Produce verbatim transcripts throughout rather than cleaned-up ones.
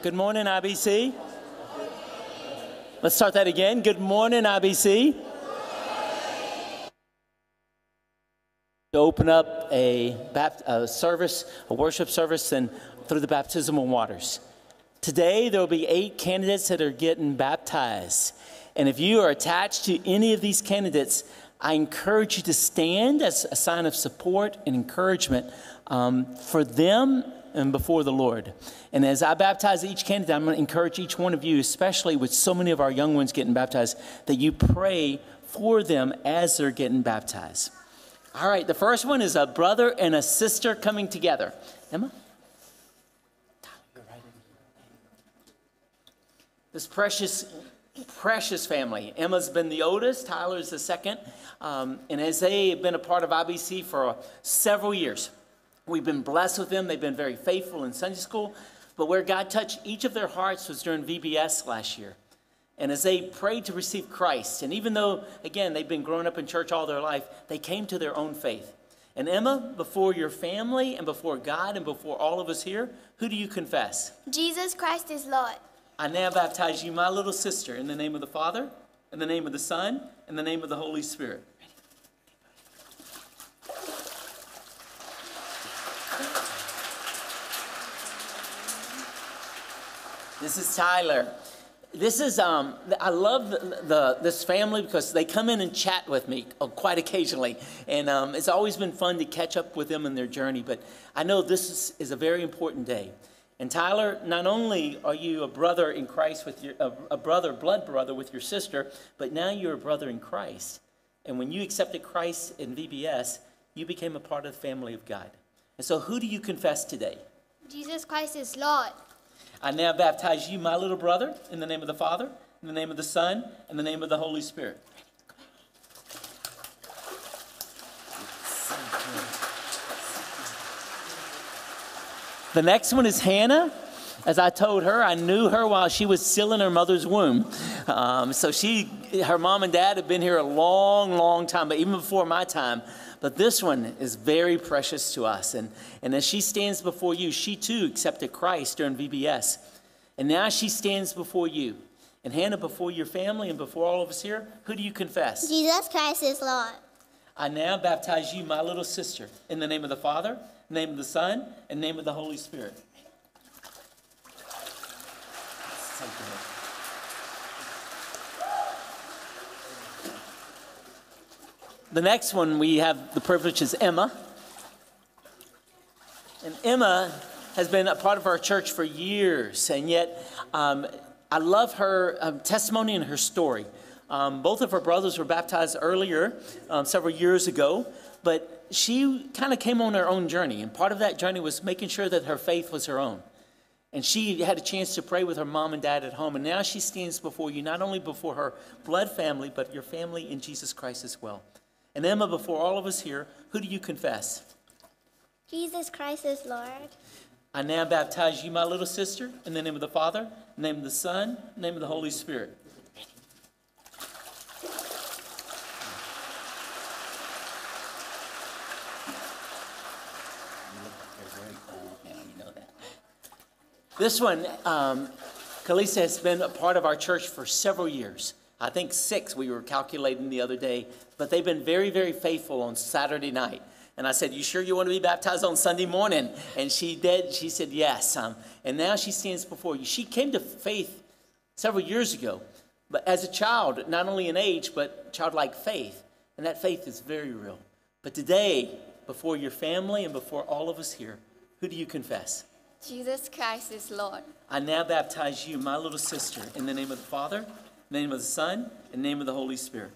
Good morning, I B C. Let's start that again. Good morning, I B C. To open up a, a service, a worship service, and through the baptismal waters. Today, there will be eight candidates that are getting baptized. And if you are attached to any of these candidates, I encourage you to stand as a sign of support and encouragement um, for them and before the Lord. And as I baptize each candidate, I'm going to encourage each one of you, especially with so many of our young ones getting baptized, that you pray for them as they're getting baptized. All right, the first one is a brother and a sister coming together. Emma? This precious, precious family. Emma's been the oldest, Tyler's the second, um, and as they have been a part of I B C for several years, we've been blessed with them. They've been very faithful in Sunday school, but where God touched each of their hearts was during V B S last year. And as they prayed to receive Christ, and even though, again, they've been growing up in church all their life, they came to their own faith. And Emma, before your family and before God and before all of us here, who do you confess? Jesus Christ is Lord. I now baptize you, my little sister, in the name of the Father, in the name of the Son, in the name of the Holy Spirit. This is Tyler. This is, um, I love the, the, this family because they come in and chat with me quite occasionally. And um, it's always been fun to catch up with them in their journey. But I know this is, is a very important day. And Tyler, not only are you a brother in Christ with your, a, a brother, blood brother with your sister, but now you're a brother in Christ. And when you accepted Christ in V B S, you became a part of the family of God. And so who do you confess today? Jesus Christ is Lord. I now baptize you, my little brother, in the name of the Father, in the name of the Son, in the name of the Holy Spirit. The next one is Hannah. As I told her, I knew her while she was still in her mother's womb. Um, so she, her mom and dad have been here a long, long time, but even before my time. But this one is very precious to us. And, and as she stands before you, she too accepted Christ during V B S. And now she stands before you. And Hannah, before your family and before all of us here, who do you confess? Jesus Christ is Lord. I now baptize you, my little sister, in the name of the Father, in the name of the Son, and in the name of the Holy Spirit. The next one we have the privilege is Emma. And Emma has been a part of our church for years, and yet um, I love her um, testimony and her story. Um, both of her brothers were baptized earlier, um, several years ago, but she kind of came on her own journey, and part of that journey was making sure that her faith was her own. And she had a chance to pray with her mom and dad at home, and now she stands before you, not only before her blood family, but your family in Jesus Christ as well. And Emma, before all of us here, who do you confess? Jesus Christ is Lord. I now baptize you, my little sister, in the name of the Father, in the name of the Son, in the name of the Holy Spirit. This one, um, Kalisa has been a part of our church for several years. I think six we were calculating the other day, but they've been very, very faithful on Saturday night. And I said, you sure you want to be baptized on Sunday morning? And she did. She said, yes. Um, and now she stands before you. She came to faith several years ago, but as a child, not only in age, but childlike faith. And that faith is very real. But today, before your family and before all of us here, who do you confess? Jesus Christ is Lord. I now baptize you, my little sister, in the name of the Father, in the name of the Son, in the name of the Holy Spirit.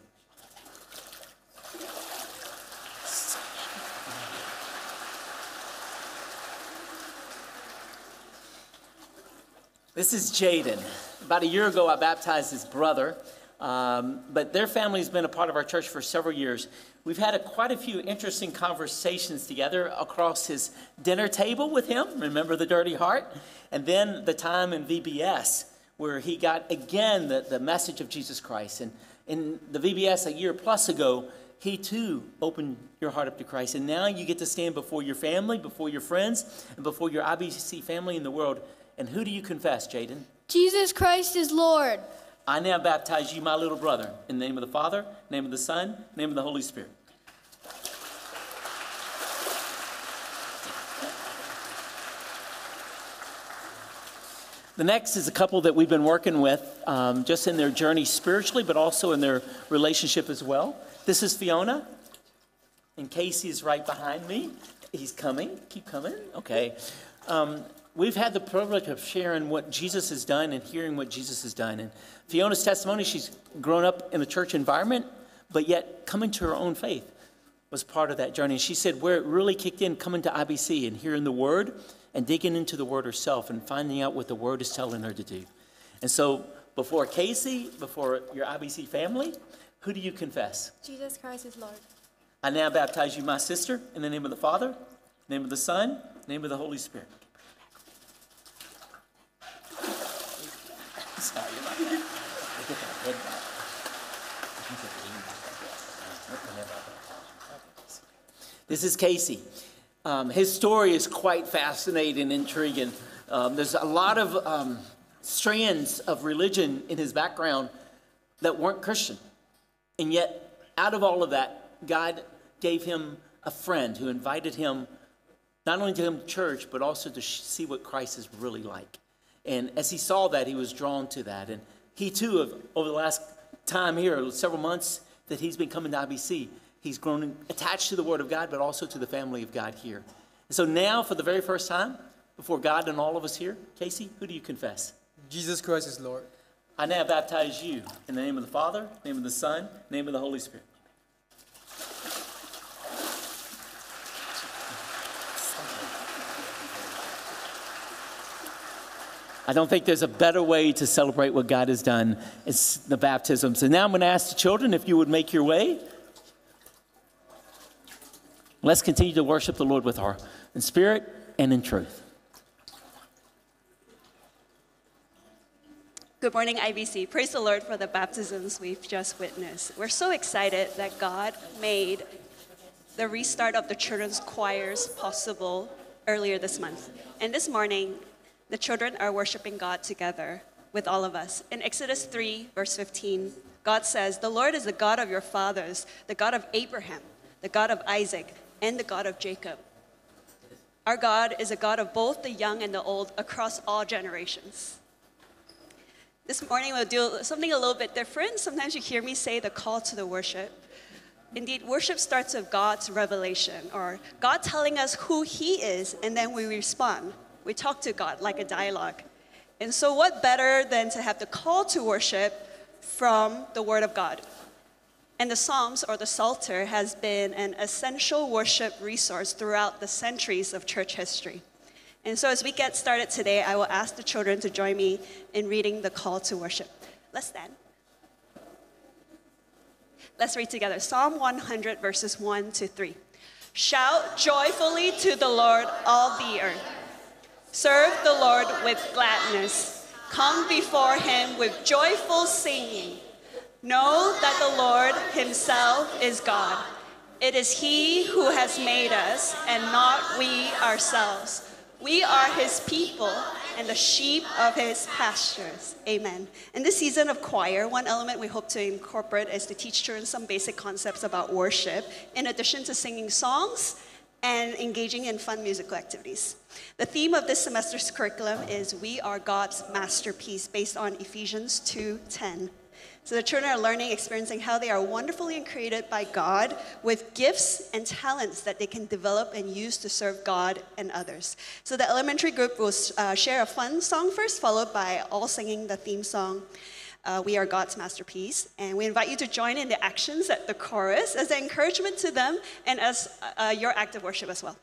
This is Jaden. About a year ago, I baptized his brother, um, but their family's been a part of our church for several years. We've had a, quite a few interesting conversations together across his dinner table with him, remember the dirty heart, and then the time in V B S where he got, again, the, the message of Jesus Christ. And in the V B S a year plus ago, he too opened your heart up to Christ. And now you get to stand before your family, before your friends, and before your I B C family in the world And who do you confess, Jaden? Jesus Christ is Lord. I now baptize you, my little brother, in the name of the Father, name of the Son, name of the Holy Spirit. The next is a couple that we've been working with um, just in their journey spiritually, but also in their relationship as well. This is Fiona, and Casey is right behind me. He's coming. Keep coming. Okay. Um, we've had the privilege of sharing what Jesus has done and hearing what Jesus has done. And Fiona's testimony, she's grown up in a church environment, but yet coming to her own faith was part of that journey. And she said where it really kicked in, coming to I B C and hearing the Word, and digging into the Word herself and finding out what the Word is telling her to do. And so before Casey, before your I B C family, who do you confess? Jesus Christ is Lord. I now baptize you, my sister, in the name of the Father, name of the Son, name of the Holy Spirit. Sorry about that. I get that head back. This is Casey. Um, his story is quite fascinating and intriguing. Um, there's a lot of um, strands of religion in his background that weren't Christian. And yet, out of all of that, God gave him a friend who invited him not only to come to church, but also to sh- see what Christ is really like. And as he saw that, he was drawn to that. And he, too, have, over the last time here, several months that he's been coming to I B C, he's grown attached to the Word of God, but also to the family of God here. And so now, for the very first time, before God and all of us here, Casey, who do you confess? Jesus Christ is Lord. I now baptize you in the name of the Father, name of the Son, name of the Holy Spirit. I don't think there's a better way to celebrate what God has done. It's the baptism. So now I'm going to ask the children if you would make your way. Let's continue to worship the Lord with our in spirit and in truth. Good morning, I B C. Praise the Lord for the baptisms we've just witnessed. We're so excited that God made the restart of the children's choirs possible earlier this month. And this morning, the children are worshiping God together with all of us. In Exodus three, verse fifteen, God says, "The Lord is the God of your fathers, the God of Abraham, the God of Isaac, and the God of Jacob." Our God is a God of both the young and the old across all generations. This morning we'll do something a little bit different. Sometimes you hear me say the call to the worship. Indeed, worship starts with God's revelation, or God telling us who He is, and then we respond. We talk to God like a dialogue. And so what better than to have the call to worship from the Word of God? And the Psalms, or the Psalter, has been an essential worship resource throughout the centuries of church history. And so as we get started today, I will ask the children to join me in reading the call to worship. Let's stand. Let's read together. Psalm one hundred, verses one to three. Shout joyfully to the Lord, all the earth. Serve the Lord with gladness. Come before Him with joyful singing. Know that the Lord Himself is God. It is He who has made us, and not we ourselves. We are His people and the sheep of His pastures. Amen. In this season of choir, one element we hope to incorporate is to teach children some basic concepts about worship, in addition to singing songs and engaging in fun musical activities. The theme of this semester's curriculum is "We Are God's Masterpiece," based on Ephesians two ten. So the children are learning, experiencing how they are wonderfully created by God with gifts and talents that they can develop and use to serve God and others. So the elementary group will uh, share a fun song first, followed by all singing the theme song, uh, "We Are God's Masterpiece." And we invite you to join in the actions at the chorus as an encouragement to them and as uh, your act of worship as well.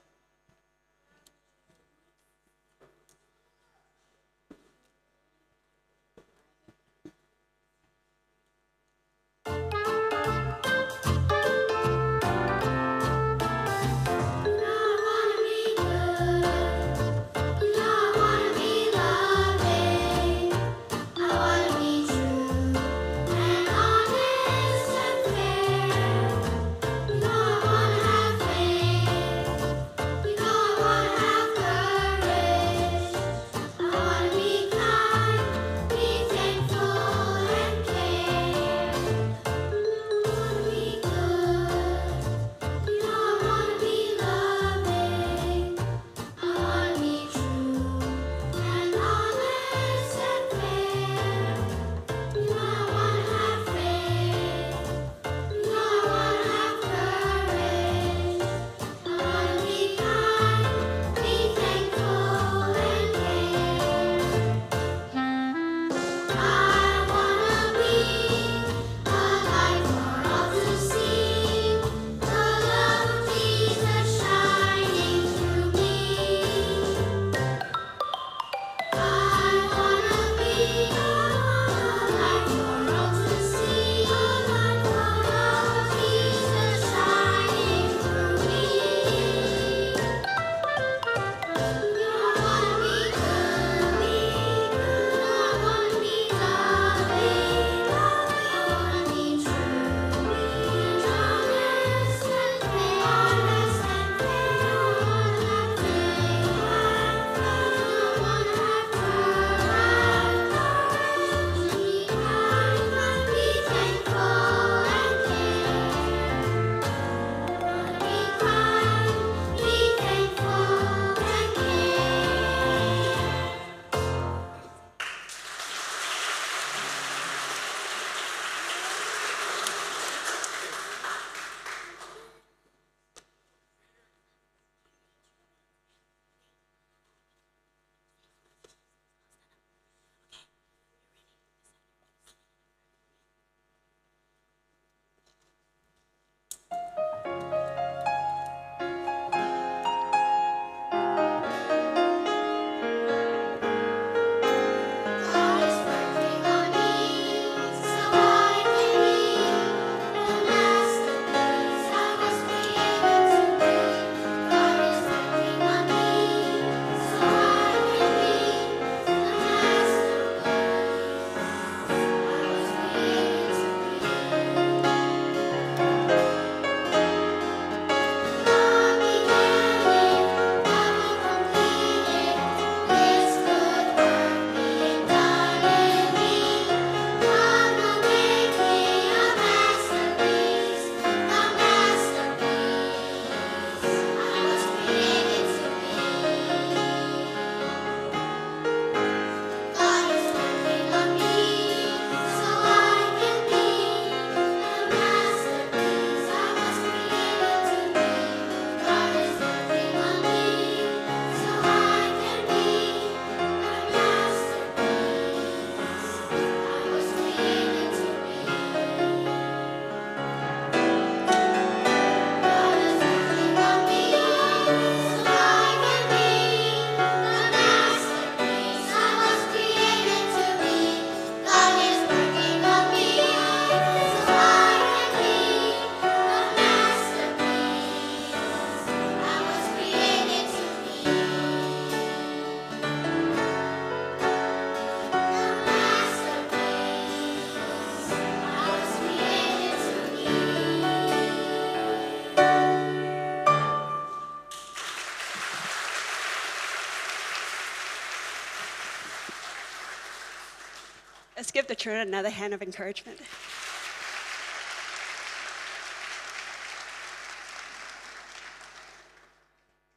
Let's give the children another hand of encouragement.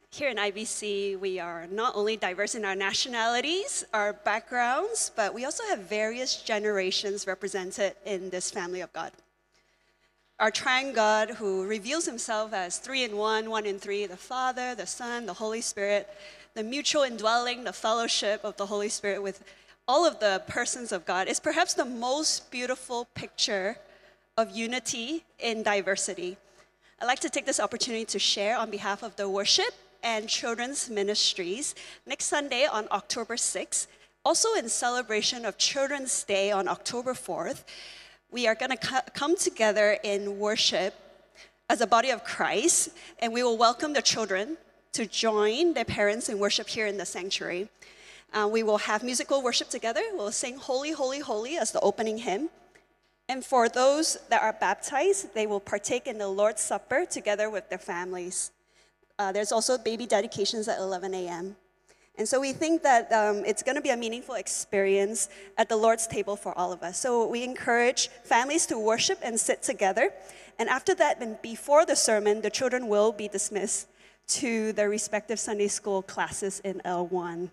Here in I B C, we are not only diverse in our nationalities, our backgrounds, but we also have various generations represented in this family of God. Our triune God, who reveals himself as three in one, one in three, the Father, the Son, the Holy Spirit, the mutual indwelling, the fellowship of the Holy Spirit with all of the persons of God, is perhaps the most beautiful picture of unity in diversity. I'd like to take this opportunity to share on behalf of the worship and children's ministries next Sunday on October sixth. Also in celebration of Children's Day on October fourth, we are gonna co come together in worship as a body of Christ, and we will welcome the children to join their parents in worship here in the sanctuary. Uh, we will have musical worship together. We'll sing Holy, Holy, Holy as the opening hymn. And for those that are baptized, they will partake in the Lord's Supper together with their families. Uh, there's also baby dedications at eleven a m And so we think that um, it's going to be a meaningful experience at the Lord's table for all of us. So we encourage families to worship and sit together. And after that, and before the sermon, the children will be dismissed to their respective Sunday school classes in L one.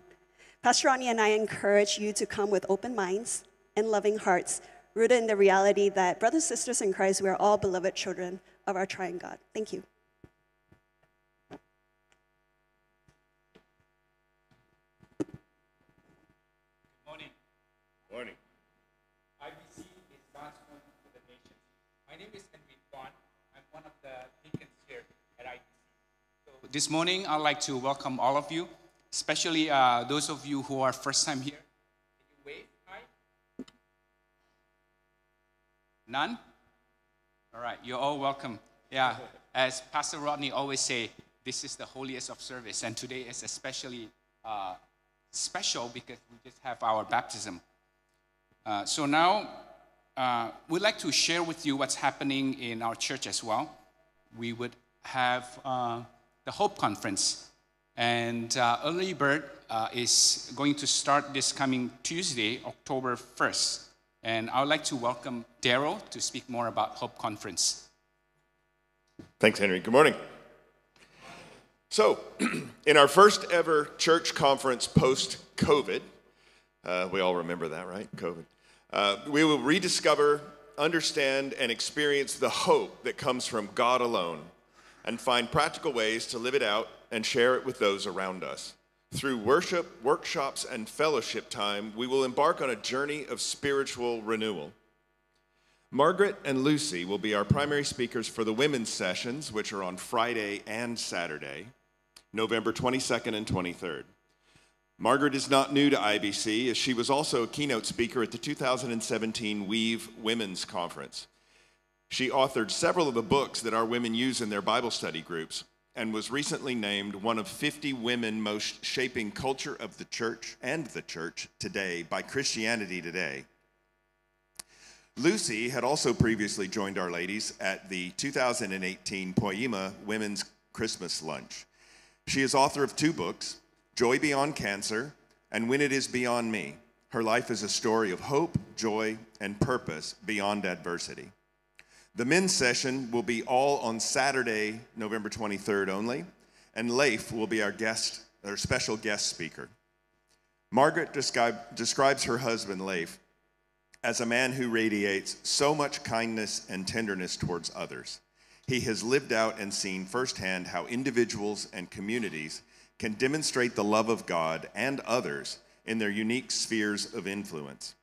Pastor Ronnie and I encourage you to come with open minds and loving hearts, rooted in the reality that, brothers and sisters in Christ, we are all beloved children of our triune God. Thank you. Morning. I B C is God's home to the nation. My name is Henrique Vaughan. I'm one of the deacons here at I B C. So this morning, I'd like to welcome all of you, especially uh, those of you who are first time here. Can you wave? Hi. None? All right, you're all welcome. Yeah, as Pastor Rodney always say, this is the holiest of service, and today is especially uh, special because we just have our baptism. Uh, so now, uh, we'd like to share with you what's happening in our church as well. We would have uh, the Hope Conference. And uh, Early Bird uh, is going to start this coming Tuesday, October first. And I would like to welcome Daryl to speak more about Hope Conference. Thanks, Henry. Good morning. So, in our first ever church conference post-COVID, Uh, we all remember that, right? COVID. Uh, we will rediscover, understand, and experience the hope that comes from God alone and find practical ways to live it out and share it with those around us. Through worship, workshops, and fellowship time, we will embark on a journey of spiritual renewal. Margaret and Lucy will be our primary speakers for the women's sessions, which are on Friday and Saturday, November twenty-second and twenty-third. Margaret is not new to I B C, as she was also a keynote speaker at the two thousand seventeen Weave Women's Conference. She authored several of the books that our women use in their Bible study groups and was recently named one of fifty women most shaping culture of the church and the church today by Christianity Today. Lucy had also previously joined our ladies at the two thousand eighteen Poema Women's Christmas Lunch. She is author of two books, Joy Beyond Cancer, and When It Is Beyond Me. Her life is a story of hope, joy, and purpose beyond adversity. The men's session will be all on Saturday, November twenty-third only, and Leif will be our guest, our special guest speaker. Margaret describe, describes her husband, Leif, as a man who radiates so much kindness and tenderness towards others. He has lived out and seen firsthand how individuals and communities can demonstrate the love of God and others in their unique spheres of influence.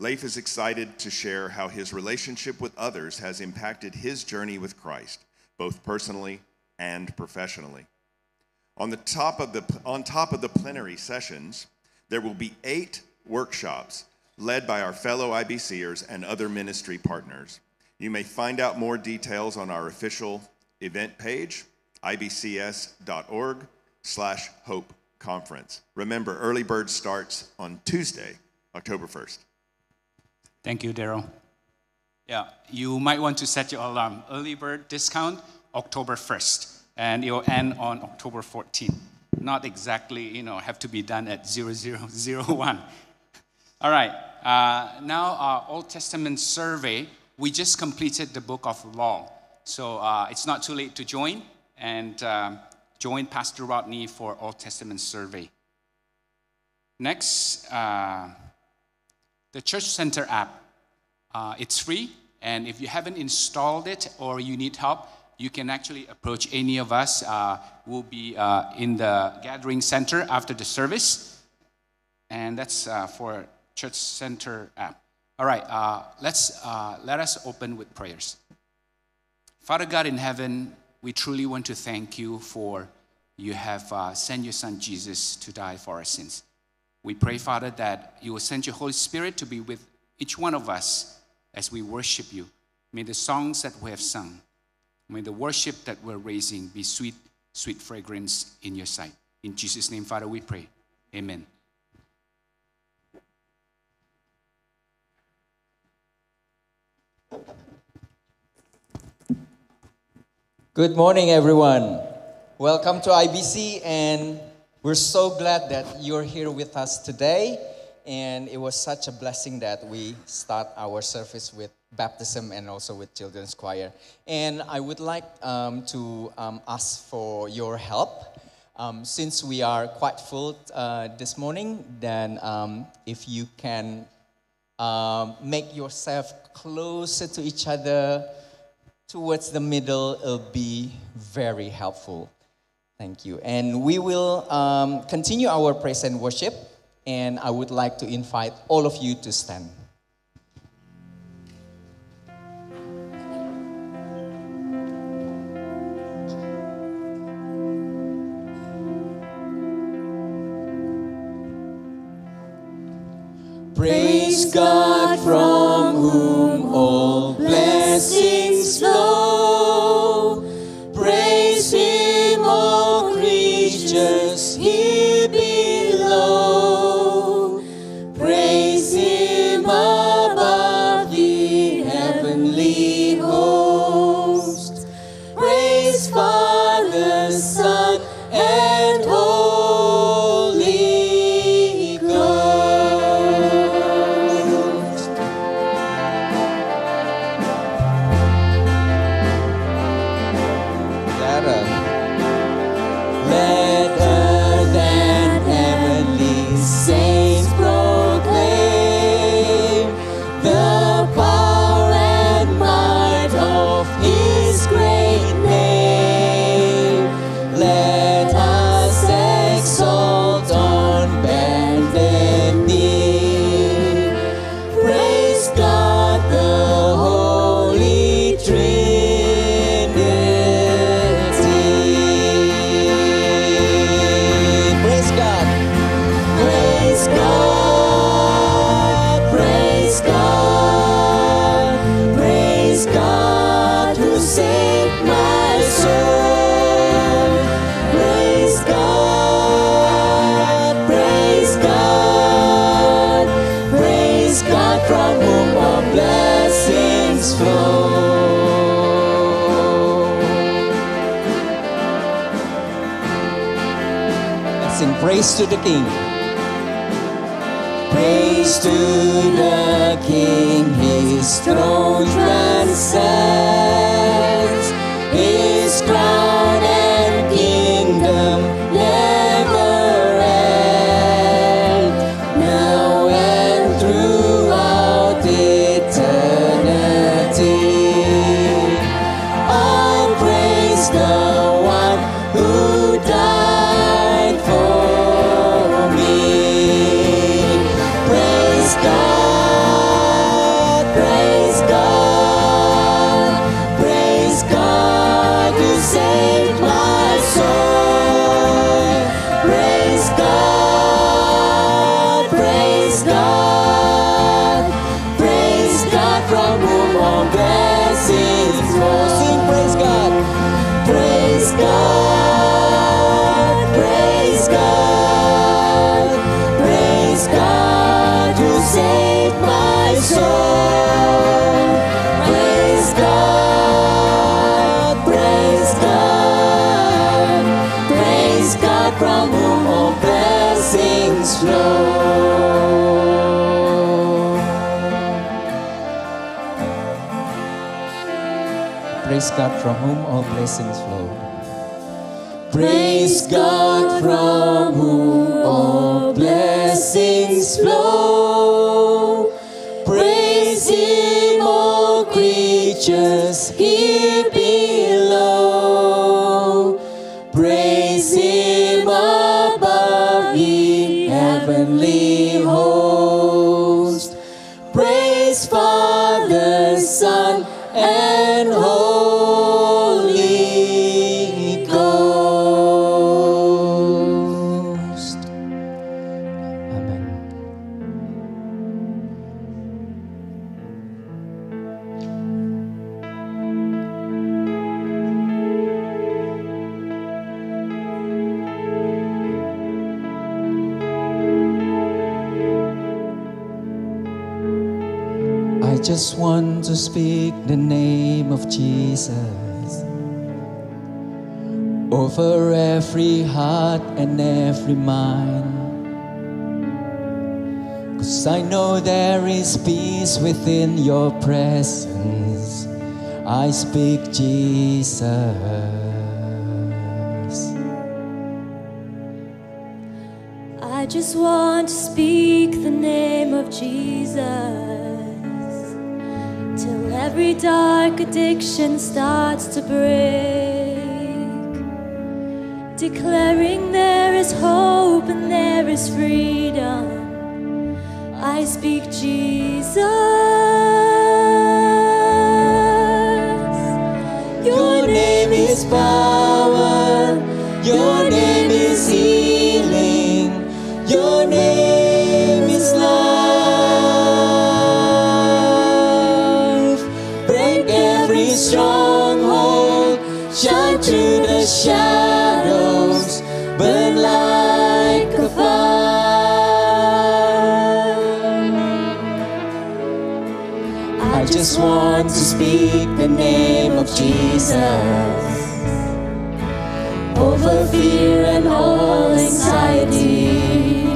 Leif is excited to share how his relationship with others has impacted his journey with Christ, both personally and professionally. On, the top of the, on top of the plenary sessions, there will be eight workshops led by our fellow I B Cers and other ministry partners. You may find out more details on our official event page, I B C S dot org. slash Hope Conference. Remember, Early Bird starts on Tuesday, October first. Thank you, Daryl. Yeah, you might want to set your alarm. Early Bird discount, October first, and it will end on October fourteenth. Not exactly, you know, have to be done at zero zero zero one. All right, Uh, now our Old Testament survey, we just completed the book of Law. So uh, it's not too late to join and uh, join Pastor Rodney for Old Testament survey. Next, uh, the Church Center app. Uh, it's free, and if you haven't installed it or you need help, you can actually approach any of us. Uh, we'll be uh, in the gathering center after the service, and that's uh, for Church Center app. All right, uh, let's uh, let us open with prayers. Father God in heaven, we truly want to thank you for you have uh, sent your Son Jesus to die for our sins. We pray, Father, that you will send your Holy Spirit to be with each one of us as we worship you. May the songs that we have sung, may the worship that we're raising be sweet, sweet fragrance in your sight. In Jesus' name, Father, we pray. Amen. Good morning, everyone. Welcome to I B C, and we're so glad that you're here with us today. And it was such a blessing that we start our service with baptism and also with children's choir. And I would like um, to um, ask for your help. Um, since we are quite full uh, this morning, then um, if you can um, make yourself closer to each other towards the middle, it'll be very helpful. Thank you. And we will um, continue our praise and worship, and I would like to invite all of you to stand. Praise God from whom all blessings flow. Praise Him, all creatures here below. Praise Him above the heavenly host. Praise Father, Son, and Holy Ghost. Daryl. Let earth and heavenly saints proclaim the power and might of His great name. Let us exalt on bended knee. Praise God, the Holy Trinity. Praise God. Praise God, praise God, praise God who saved my soul. Praise God, praise God, praise God from whom all blessings flow. Let's sing praise to the King. Praise to the King, His throne transcends, His crown and kingdom never end. Now and throughout eternity, I praise the one who died for me. Praise God, praise God, praise God who saved my soul. Praise God, praise God, praise God from whom all blessings flow. Sing praise God. Praise God, praise God, praise God who saved my soul. Praise God, praise God, praise God from whom all blessings flow. Praise God from whom all blessings flow. Praise God from whom all blessings flow. Praise Him, all creatures here below. Praise Him above, ye heavenly host. Praise Father, Son, and Holy Ghost. Amen. I just want to speak the name of Jesus over every heart and every mind, because I know there is peace within your presence. I speak Jesus. I just want to speak the name of Jesus till every dark addiction starts to break, declaring there is hope and there is freedom. I speak Jesus. Your name is power, your name is healing, your name is life. Stronghold, shine through the shadows, burn like a fire. I just want to speak the name of Jesus over fear and all anxiety,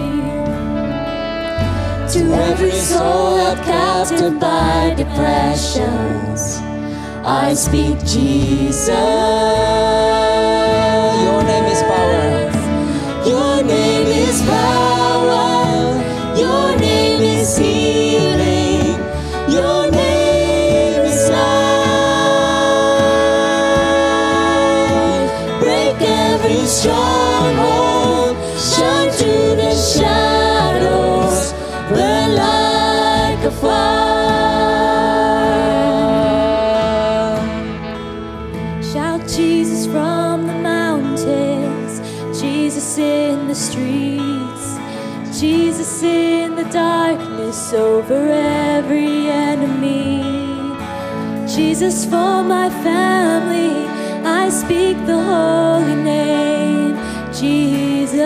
to every soul held captive by depressions. I speak Jesus. Your name is power. Your name is power. Your name is healing. Your name is life. Break every stronghold. Shine through the shadows. Burn like a fire. Jesus in the darkness over every enemy. Jesus for my family, I speak the holy name, Jesus.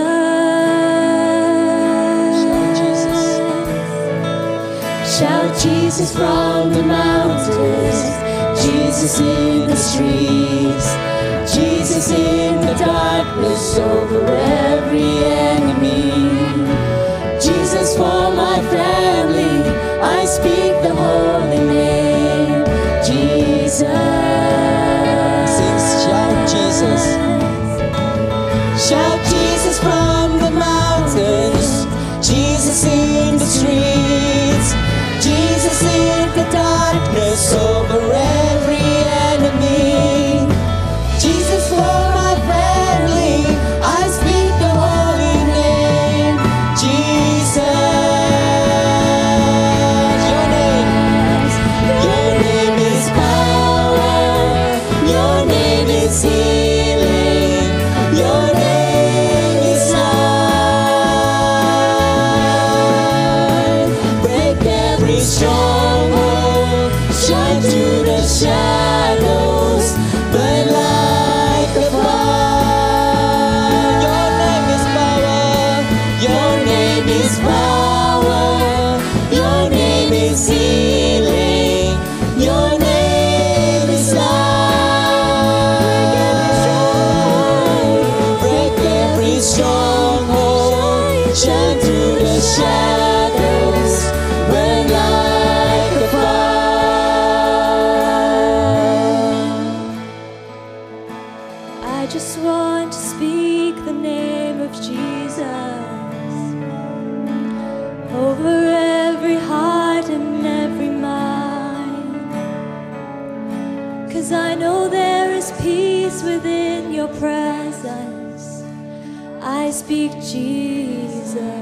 Shout Jesus, shout Jesus from the mountains, Jesus in the streets, Jesus in the darkness over every enemy. Jesus for my family, I speak the holy name, Jesus. Sing, shout Jesus. Shout Jesus from the mountains, Jesus in the streets, Jesus in the darkness over every enemy. Jesus for my family, I speak the holy name, Jesus. Healing, your name is light. Break every stronghold, shine through the shadows, burn like a fire. Your name is power, your name is power, your name is healing, your name is light. Stronghold, shine through the shadows, burn like a fire. 'Cause I know there is peace within your presence. I speak Jesus.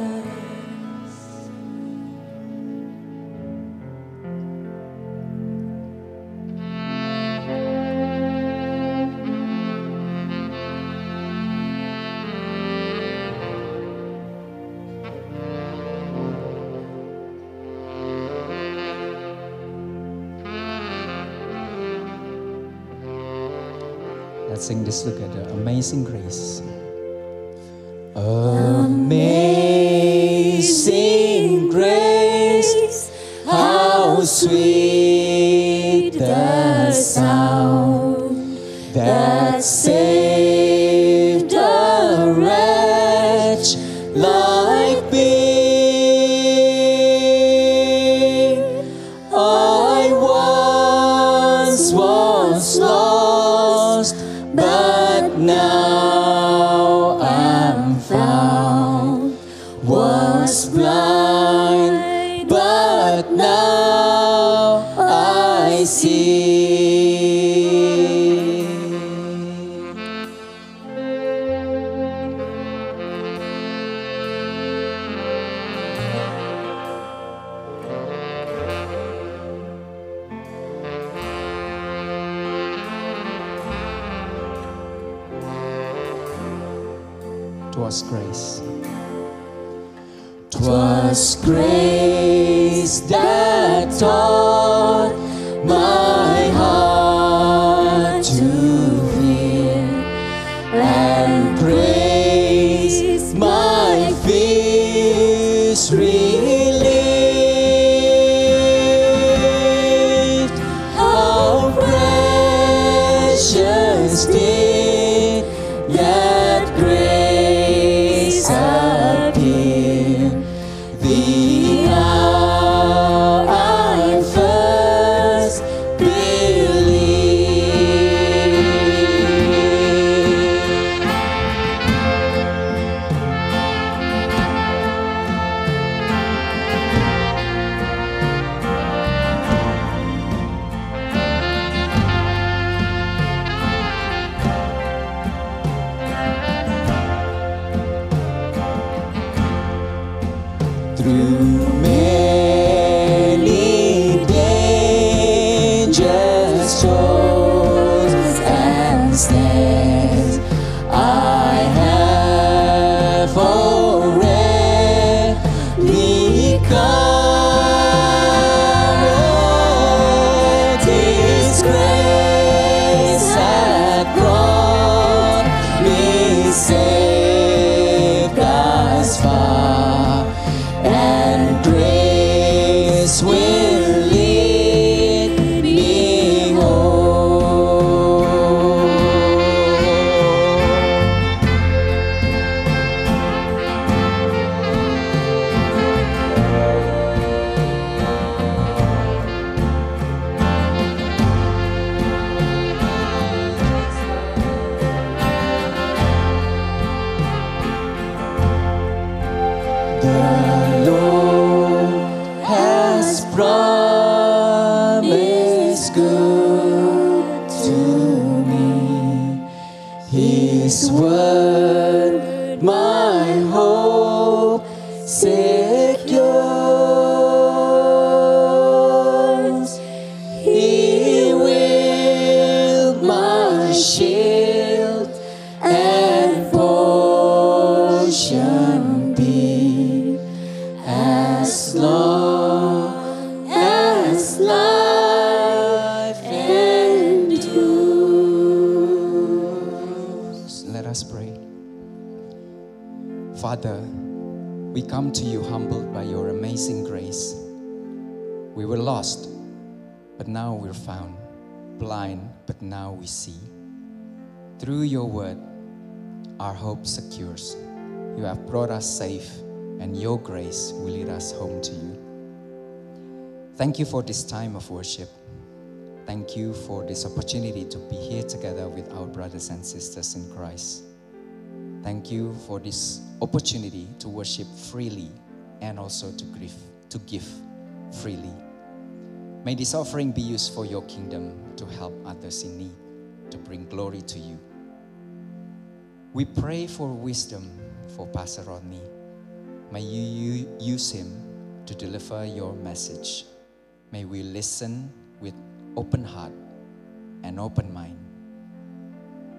Sing this, look at the Amazing Grace. Amazing grace, how sweet the sound that saved a wretch like me. I once was lost, but now I'm found, was blind, but now I see. Twas grace. Twas grace that taught my heart to fear, and grace my fears relieved. How precious did that grace appear, the hour I first believed. Through many dangers, toils, and snares, I have already come. This grace hath brought me safe thus far, and grace will lead me home. The Lord has promised good to me, His word my hope secures. He will my shield and portion be, as long as life endures. Let us pray. Father, we come to you humbled by your amazing grace. We were lost, but now we're found. Blind, but now we see. Through your word, our hope secures. You have brought us safe, and your grace will lead us home to you. Thank you for this time of worship. Thank you for this opportunity to be here together with our brothers and sisters in Christ. Thank you for this opportunity to worship freely and also to grieve, to give freely. May this offering be used for your kingdom to help others in need, to bring glory to you. We pray for wisdom for Pastor Ronnie. May you use him to deliver your message. May we listen with open heart and open mind,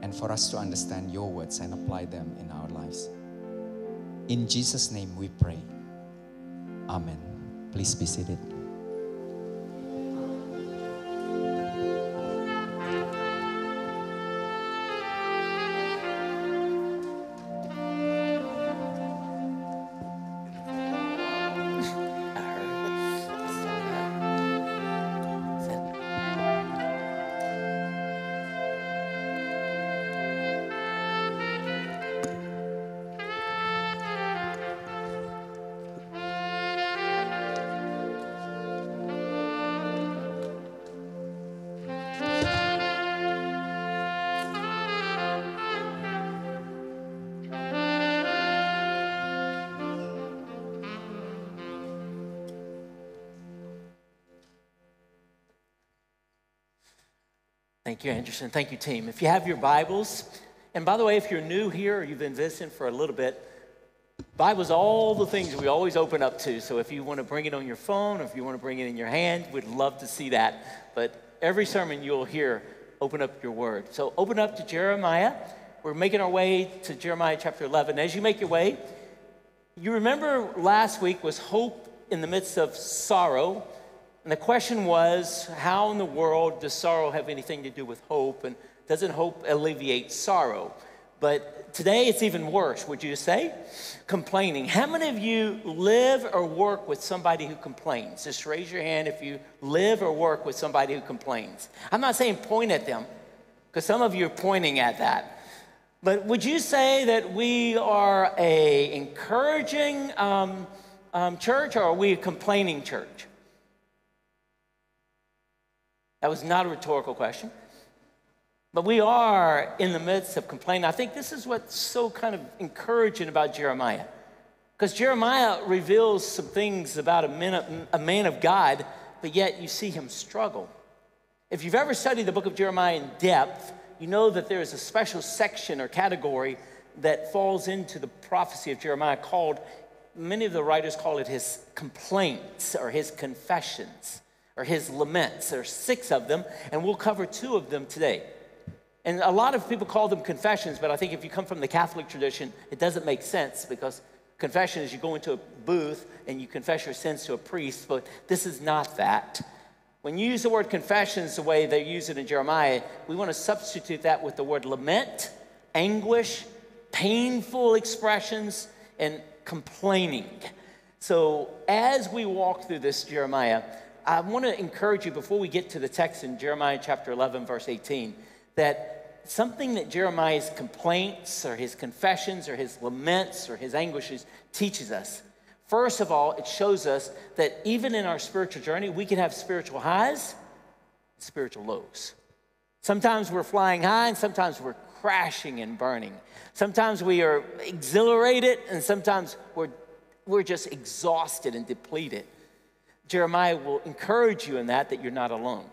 and for us to understand your words and apply them in our lives. In Jesus' name we pray. Amen. Please be seated. Thank you, Anderson. Thank you, team. If you have your Bibles, and by the way, if you're new here or you've been visiting for a little bit, Bible's all the things we always open up to. So if you want to bring it on your phone, or if you want to bring it in your hand, we'd love to see that. But every sermon you'll hear, open up your word. So open up to Jeremiah. We're making our way to Jeremiah chapter eleven. As you make your way, you remember last week was hope in the midst of sorrow. And the question was, how in the world does sorrow have anything to do with hope? And doesn't hope alleviate sorrow? But today it's even worse, would you say? Complaining. How many of you live or work with somebody who complains? Just raise your hand if you live or work with somebody who complains. I'm not saying point at them, because some of you are pointing at that. But would you say that we are a encouraging um, um, church, or are we a complaining church? That was not a rhetorical question. But we are in the midst of complaining. I think this is what's so kind of encouraging about Jeremiah. Because Jeremiah reveals some things about a man, of, a man of God, but yet you see him struggle. If you've ever studied the book of Jeremiah in depth, you know that there is a special section or category that falls into the prophecy of Jeremiah called, many of the writers call it his complaints or his confessions, or his laments. There are six of them, and we'll cover two of them today. And a lot of people call them confessions, but I think if you come from the Catholic tradition, it doesn't make sense, because confession is you go into a booth and you confess your sins to a priest, but this is not that. When you use the word confessions the way they use it in Jeremiah, we want to substitute that with the word lament, anguish, painful expressions, and complaining. So as we walk through this Jeremiah, I want to encourage you, before we get to the text in Jeremiah chapter eleven, verse eighteen, that something that Jeremiah's complaints or his confessions or his laments or his anguishes teaches us. First of all, it shows us that even in our spiritual journey, we can have spiritual highs and spiritual lows. Sometimes we're flying high, and sometimes we're crashing and burning. Sometimes we are exhilarated, and sometimes we're, we're just exhausted and depleted. Jeremiah will encourage you in that, that you're not alone.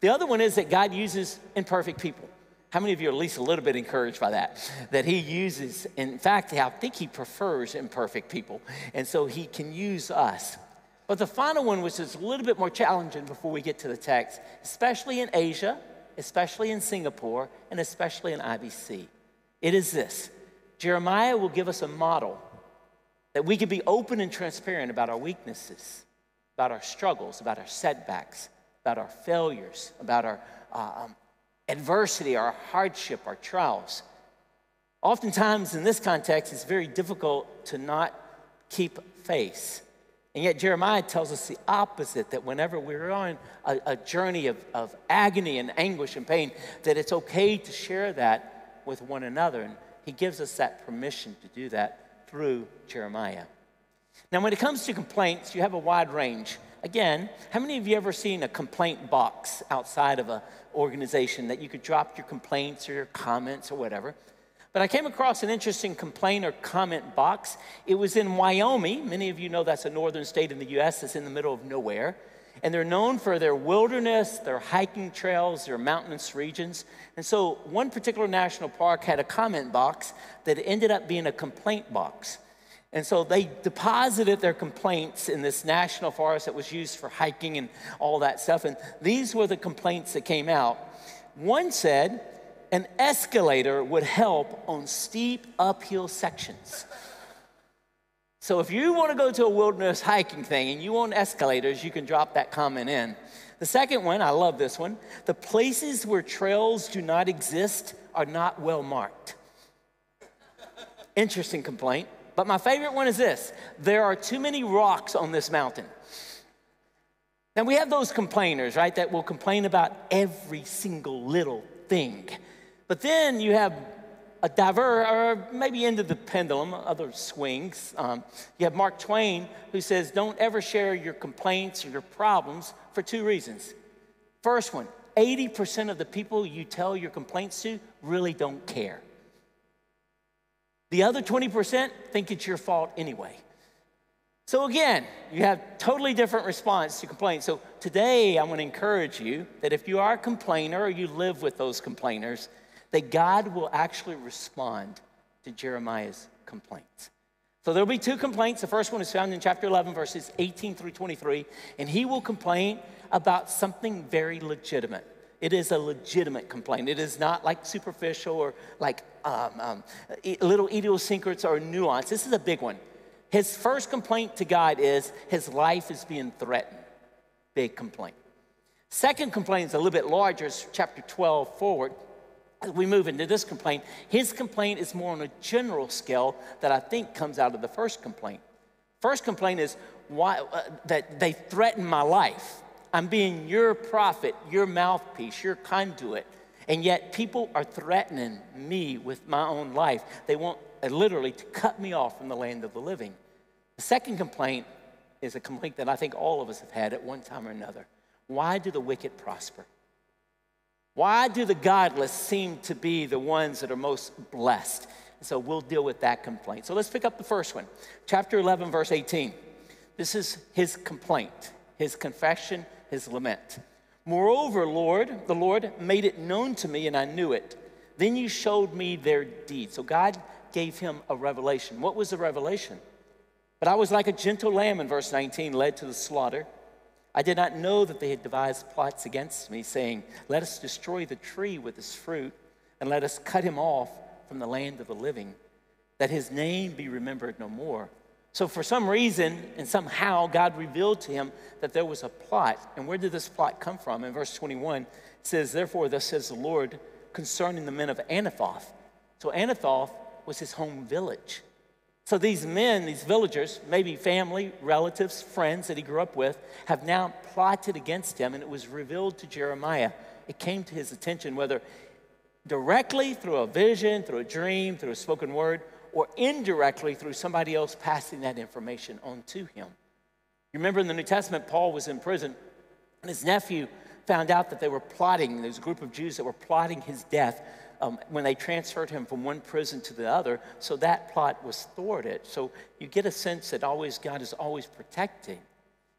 The other one is that God uses imperfect people. How many of you are at least a little bit encouraged by that? That he uses, in fact, I think he prefers imperfect people. And so he can use us. But the final one, which is a little bit more challenging before we get to the text, especially in Asia, especially in Singapore, and especially in I B C. It is this. Jeremiah will give us a model that we can be open and transparent about our weaknesses, about our struggles, about our setbacks, about our failures, about our uh, um, adversity, our hardship, our trials. Oftentimes in this context, it's very difficult to not keep face. And yet Jeremiah tells us the opposite, that whenever we're on a, a journey of, of agony and anguish and pain, that it's okay to share that with one another. And he gives us that permission to do that through Jeremiah. Now, when it comes to complaints, you have a wide range. Again, how many of you ever seen a complaint box outside of an organization that you could drop your complaints or your comments or whatever? But I came across an interesting complaint or comment box. It was in Wyoming. Many of you know that's a northern state in the U S. It's in the middle of nowhere. And they're known for their wilderness, their hiking trails, their mountainous regions. And so one particular national park had a comment box that ended up being a complaint box. And so they deposited their complaints in this national forest that was used for hiking and all that stuff. And these were the complaints that came out. One said, an escalator would help on steep uphill sections. So if you want to go to a wilderness hiking thing and you want escalators, you can drop that comment in. The second one, I love this one. The places where trails do not exist are not well marked. Interesting complaint. But my favorite one is this. There are too many rocks on this mountain. Now we have those complainers, right, that will complain about every single little thing. But then you have a diver, or maybe into the pendulum, other swings. Um, you have Mark Twain, who says, don't ever share your complaints or your problems for two reasons. First one, eighty percent of the people you tell your complaints to really don't care. The other twenty percent think it's your fault anyway. So again, you have totally different response to complaints. So today, I want to encourage you that if you are a complainer or you live with those complainers, that God will actually respond to Jeremiah's complaints. So there'll be two complaints. The first one is found in chapter eleven, verses eighteen through twenty-three, and he will complain about something very legitimate. It is a legitimate complaint. It is not like superficial or like um, um, little idiosyncrasies or nuance. This is a big one. His first complaint to God is his life is being threatened. Big complaint. Second complaint is a little bit larger. It's chapter twelve forward. We move into this complaint. His complaint is more on a general scale that I think comes out of the first complaint. First complaint is why, uh, that they threaten my life. I'm being your prophet, your mouthpiece, your conduit, and yet people are threatening me with my own life. They want uh, literally to cut me off from the land of the living. The second complaint is a complaint that I think all of us have had at one time or another. Why do the wicked prosper? Why do the godless seem to be the ones that are most blessed? And so we'll deal with that complaint. So let's pick up the first one. Chapter eleven, verse eighteen. This is his complaint, his confession, his lament. Moreover, Lord, the Lord made it known to me, and I knew it. Then you showed me their deeds. So God gave him a revelation. What was the revelation? But I was like a gentle lamb, in verse nineteen, led to the slaughter. I did not know that they had devised plots against me, saying, let us destroy the tree with its fruit, and let us cut him off from the land of the living, that his name be remembered no more. So for some reason and somehow, God revealed to him that there was a plot. And where did this plot come from? In verse twenty-one, it says, therefore, thus says the Lord concerning the men of Anathoth. So Anathoth was his home village. So these men, these villagers, maybe family, relatives, friends that he grew up with, have now plotted against him, and it was revealed to Jeremiah. It came to his attention, whether directly through a vision, through a dream, through a spoken word, or indirectly through somebody else passing that information on to him. You remember in the New Testament, Paul was in prison, and his nephew found out that they were plotting, there was a group of Jews that were plotting his death. Um, when they transferred him from one prison to the other, so that plot was thwarted. So you get a sense that always God is always protecting.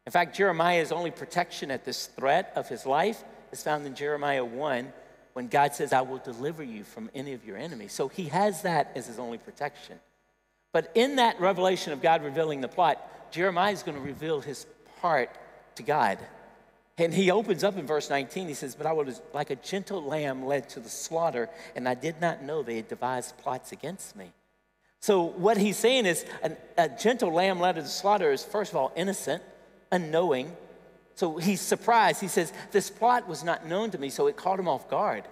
In fact, Jeremiah's only protection at this threat of his life is found in Jeremiah one, when God says, I will deliver you from any of your enemies. So he has that as his only protection. But in that revelation of God revealing the plot, Jeremiah's going to reveal his part to God. And he opens up in verse nineteen, he says, but I was like a gentle lamb led to the slaughter, and I did not know they had devised plots against me. So what he's saying is an, a gentle lamb led to the slaughter is, first of all, innocent, unknowing. So he's surprised. He says, this plot was not known to me, so it caught him off guard.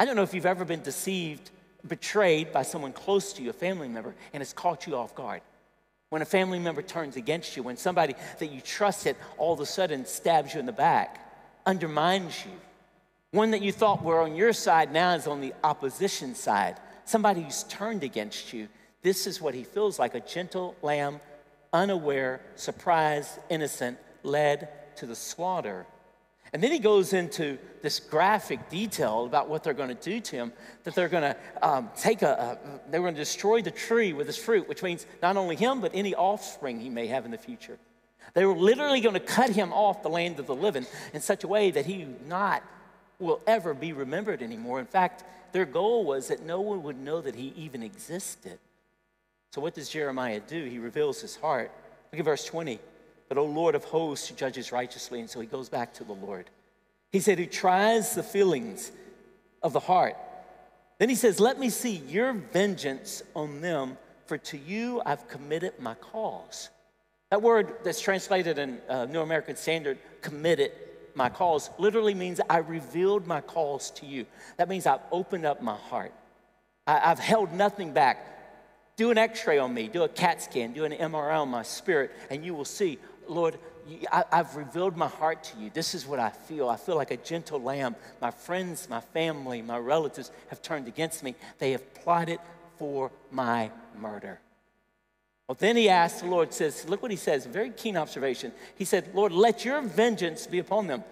I don't know if you've ever been deceived, betrayed by someone close to you, a family member, and it's caught you off guard. When a family member turns against you, when somebody that you trusted all of a sudden stabs you in the back, undermines you. One that you thought were on your side now is on the opposition side. Somebody who's turned against you. This is what he feels like, a gentle lamb, unaware, surprised, innocent, led to the slaughter. And then he goes into this graphic detail about what they're going to do to him, that they're going to um, take a, a, they were going to destroy the tree with its fruit, which means not only him, but any offspring he may have in the future. They were literally going to cut him off the land of the living in such a way that he not will ever be remembered anymore. In fact, their goal was that no one would know that he even existed. So what does Jeremiah do? He reveals his heart. Look at verse twenty. But O Lord of hosts, who judges righteously. And so he goes back to the Lord. He said, who tries the feelings of the heart. Then he says, let me see your vengeance on them, for to you I've committed my cause. That word that's translated in uh, New American Standard, committed my cause, literally means I revealed my cause to you. That means I've opened up my heart. I, I've held nothing back. Do an x-ray on me, do a CAT scan, do an M R I on my spirit, and you will see, Lord, I, I've revealed my heart to you. This is what I feel. I feel like a gentle lamb. My friends, my family, my relatives have turned against me. They have plotted for my murder. Well, then he asked, the Lord says, look what he says, very keen observation. He said, Lord, let your vengeance be upon them.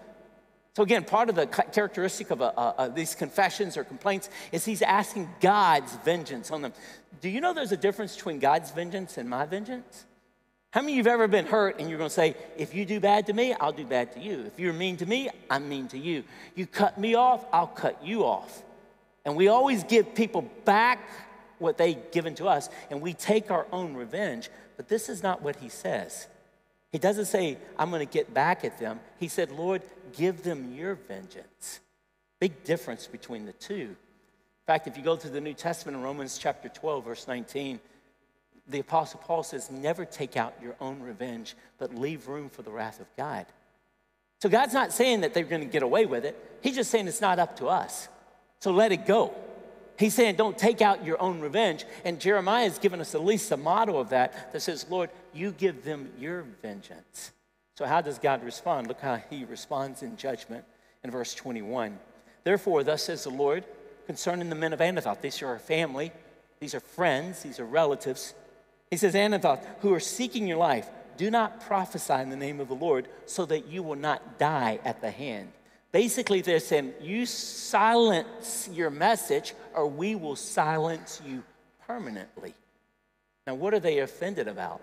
So again, part of the characteristic of a, a, a, these confessions or complaints is he's asking God's vengeance on them. Do you know there's a difference between God's vengeance and my vengeance? How many of you have ever been hurt and you're going to say, if you do bad to me, I'll do bad to you. If you're mean to me, I'm mean to you. You cut me off, I'll cut you off. And we always give people back what they've given to us, and we take our own revenge. But this is not what he says. He doesn't say, I'm going to get back at them. He said, Lord, give them your vengeance. Big difference between the two. In fact, if you go through the New Testament in Romans chapter twelve, verse nineteen, the Apostle Paul says, never take out your own revenge, but leave room for the wrath of God. So God's not saying that they're going to get away with it. He's just saying it's not up to us. So let it go. He's saying, don't take out your own revenge. And Jeremiah has given us at least a model of that that says, Lord, you give them your vengeance. So how does God respond? Look how he responds in judgment in verse twenty-one. Therefore, thus says the Lord, concerning the men of Anathoth. These are our family. These are friends. These are relatives. He says, Anathoth, who are seeking your life, do not prophesy in the name of the Lord so that you will not die at the hand. Basically, they're saying, you silence your message or we will silence you permanently. Now, what are they offended about?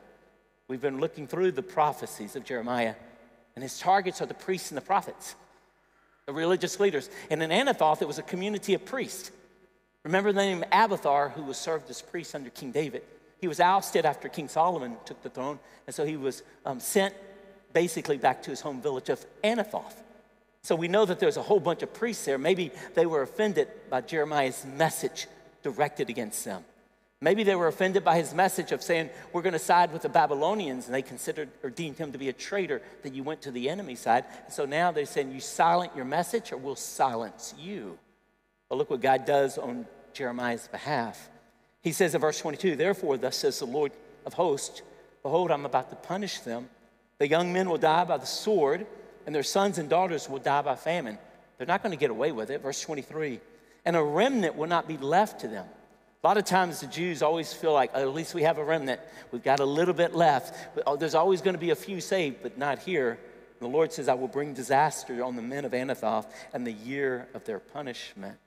We've been looking through the prophecies of Jeremiah, and his targets are the priests and the prophets, the religious leaders. And in Anathoth, it was a community of priests. Remember the name Abiathar, who was served as priest under King David. He was ousted after King Solomon took the throne, and so he was um, sent basically back to his home village of Anathoth. So we know that there's a whole bunch of priests there. Maybe they were offended by Jeremiah's message directed against them. Maybe they were offended by his message of saying, we're going to side with the Babylonians, and they considered or deemed him to be a traitor, that you went to the enemy side. So now they're saying, you silent your message or we'll silence you. But look what God does on Jeremiah's behalf. He says in verse twenty-two, therefore, thus says the Lord of hosts, behold, I'm about to punish them. The young men will die by the sword, and their sons and daughters will die by famine. They're not going to get away with it. Verse twenty-three, and a remnant will not be left to them. A lot of times the Jews always feel like, oh, at least we have a remnant. We've got a little bit left. But, oh, there's always going to be a few saved, but not here. And the Lord says, I will bring disaster on the men of Anathoth and the year of their punishment.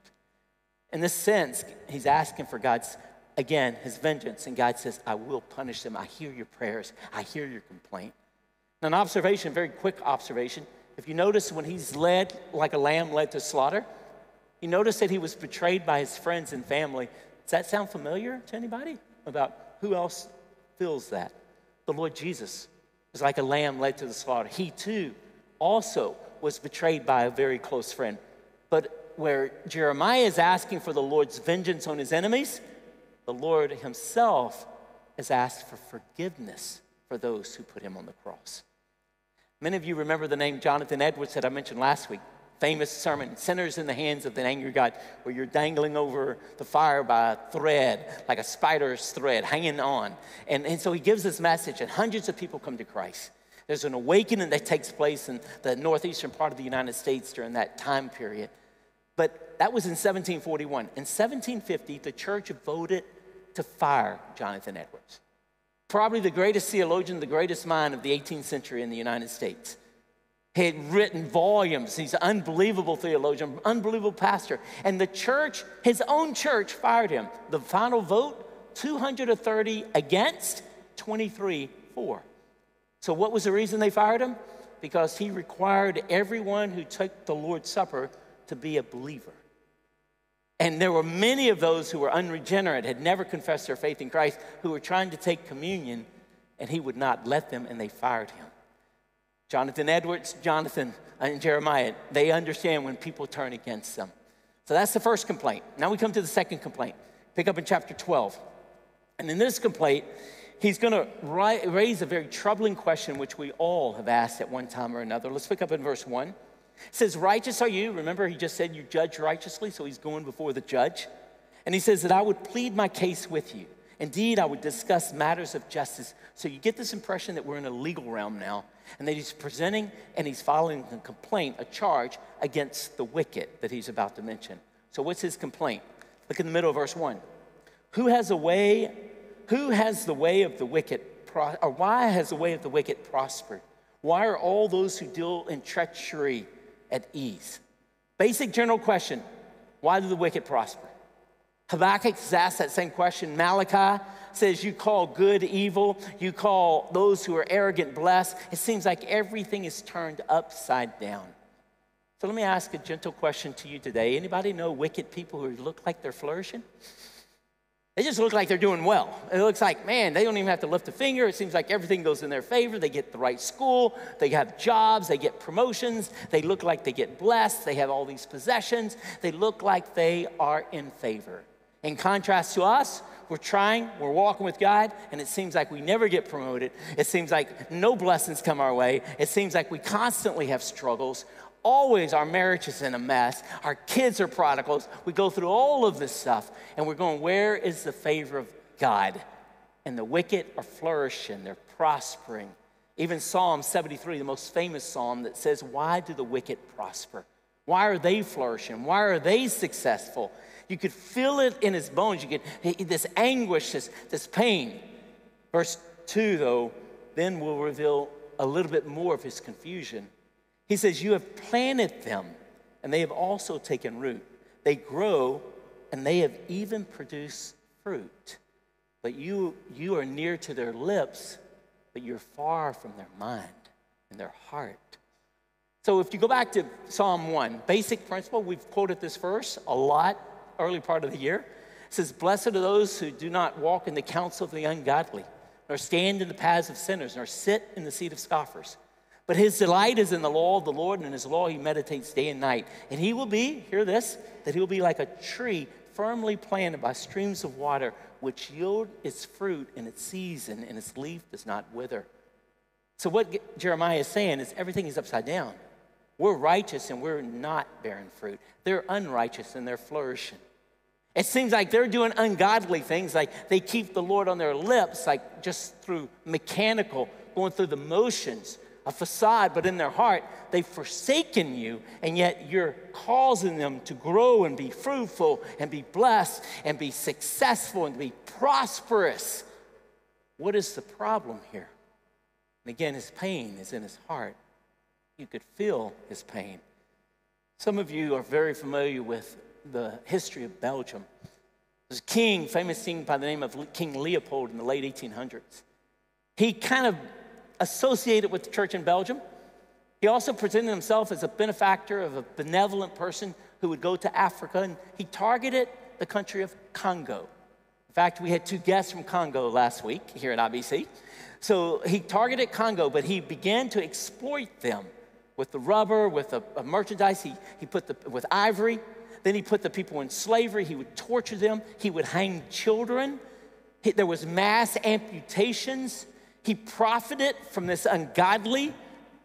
In this sense, he's asking for God's, again, his vengeance. And God says, I will punish them. I hear your prayers. I hear your complaint. An observation, very quick observation. If you notice when he's led like a lamb led to slaughter, you notice that he was betrayed by his friends and family. Does that sound familiar to anybody? About who else feels that? The Lord Jesus was like a lamb led to the slaughter. He too also was betrayed by a very close friend. But where Jeremiah is asking for the Lord's vengeance on his enemies, the Lord himself has asked for forgiveness for those who put him on the cross. Many of you remember the name Jonathan Edwards that I mentioned last week. Famous sermon, Sinners in the Hands of an Angry God, where you're dangling over the fire by a thread, like a spider's thread, hanging on. And, and so he gives this message, and hundreds of people come to Christ. There's an awakening that takes place in the northeastern part of the United States during that time period. But that was in seventeen forty-one. In seventeen fifty, the church voted to fire Jonathan Edwards. Probably the greatest theologian, the greatest mind of the eighteenth century in the United States. He had written volumes. He's an unbelievable theologian, unbelievable pastor. And the church, his own church, fired him. The final vote, two hundred thirty against, twenty-three for. So what was the reason they fired him? Because he required everyone who took the Lord's Supper to be a believer. And there were many of those who were unregenerate, had never confessed their faith in Christ, who were trying to take communion, and he would not let them, and they fired him. Jonathan Edwards, Jonathan, and Jeremiah, they understand when people turn against them. So that's the first complaint. Now we come to the second complaint. Pick up in chapter twelve. And in this complaint, he's going to raise a very troubling question, which we all have asked at one time or another. Let's pick up in verse one. It says, righteous are you. Remember, he just said you judge righteously, so he's going before the judge. And he says that I would plead my case with you. Indeed, I would discuss matters of justice. So you get this impression that we're in a legal realm now, and that he's presenting and he's filing a complaint, a charge against the wicked that he's about to mention. So what's his complaint? Look in the middle of verse one. Who has a way, who has the way of the wicked, or why has the way of the wicked prospered? Why are all those who deal in treachery at ease? Basic general question, why do the wicked prosper? Habakkuk is asked that same question. Malachi says, you call good evil, you call those who are arrogant blessed. It seems like everything is turned upside down. So let me ask a gentle question to you today. Anybody know wicked people who look like they're flourishing? They just look like they're doing well. It looks like, man, they don't even have to lift a finger. It seems like everything goes in their favor. They get the right school. They have jobs. They get promotions. They look like they get blessed. They have all these possessions. They look like they are in favor. In contrast to us, we're trying, we're walking with God, and it seems like we never get promoted. It seems like no blessings come our way. It seems like we constantly have struggles. Always our marriage is in a mess. Our kids are prodigals. We go through all of this stuff, and we're going, where is the favor of God? And the wicked are flourishing. They're prospering. Even Psalm seventy-three, the most famous psalm that says, why do the wicked prosper? Why are they flourishing? Why are they successful? You could feel it in his bones. You could, this anguish, this, this pain. Verse two, though, then will reveal a little bit more of his confusion. He says, you have planted them, and they have also taken root. They grow, and they have even produced fruit. But you, you are near to their lips, but you're far from their mind and their heart. So if you go back to Psalm one, basic principle, we've quoted this verse a lot. Early part of the year. It says, blessed are those who do not walk in the counsel of the ungodly, nor stand in the paths of sinners, nor sit in the seat of scoffers. But his delight is in the law of the Lord, and in his law he meditates day and night. And he will be, hear this, that he will be like a tree firmly planted by streams of water, which yield its fruit in its season, and its leaf does not wither. So what Jeremiah is saying is everything is upside down. We're righteous and we're not bearing fruit. They're unrighteous and they're flourishing. It seems like they're doing ungodly things, like they keep the Lord on their lips, like just through mechanical, going through the motions, a facade, but in their heart, they've forsaken you, and yet you're causing them to grow and be fruitful and be blessed and be successful and be prosperous. What is the problem here? And again, his pain is in his heart. You could feel his pain. Some of you are very familiar with the history of Belgium. There's a king, famous king by the name of King Leopold in the late eighteen hundreds. He kind of associated with the church in Belgium. He also presented himself as a benefactor of a benevolent person who would go to Africa, and he targeted the country of Congo. In fact, we had two guests from Congo last week here at I B C. So he targeted Congo, but he began to exploit them with the rubber, with the merchandise, he, he put the, with ivory. Then he put the people in slavery. He would torture them. He would hang children. He, there was mass amputations. He profited from this ungodly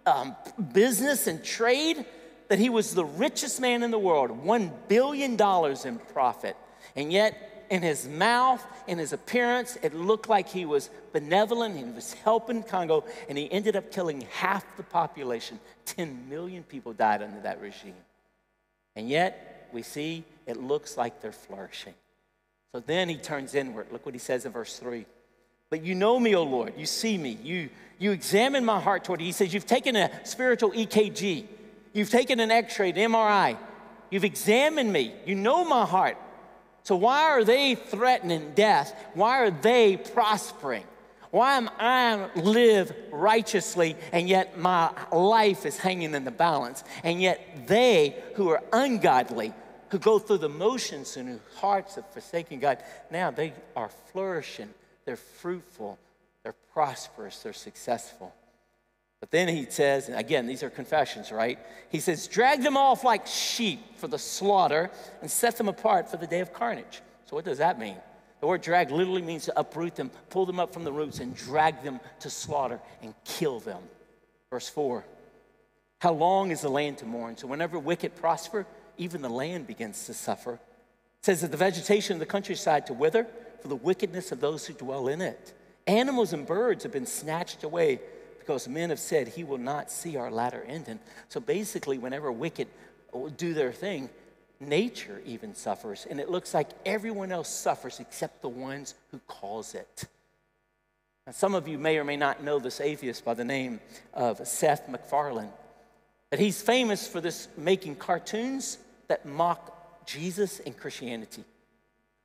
um, business and trade that he was the richest man in the world, one billion dollars in profit. And yet in his mouth, in his appearance, it looked like he was benevolent. He was helping Congo, and he ended up killing half the population. ten million people died under that regime. And yet, we see it looks like they're flourishing. So then he turns inward. Look what he says in verse three. But you know me, O Lord. You see me. You, you examine my heart toward you. He says, you've taken a spiritual E K G. You've taken an x-ray, an M R I. You've examined me. You know my heart. So why are they threatening death? Why are they prospering? Why am I live righteously and yet my life is hanging in the balance? And yet they who are ungodly, who go through the motions and whose hearts have forsaken God, now they are flourishing, they're fruitful, they're prosperous, they're successful. But then he says, and again, these are confessions, right? He says, drag them off like sheep for the slaughter and set them apart for the day of carnage. So what does that mean? The word drag literally means to uproot them, pull them up from the roots and drag them to slaughter and kill them. Verse four, how long is the land to mourn? So whenever wicked prosper, even the land begins to suffer. It says that the vegetation of the countryside to wither for the wickedness of those who dwell in it. Animals and birds have been snatched away because men have said, he will not see our latter ending. So basically, whenever wicked do their thing, nature even suffers. And it looks like everyone else suffers except the ones who cause it. Now, some of you may or may not know this atheist by the name of Seth MacFarlane. But he's famous for this making cartoons that mock Jesus and Christianity.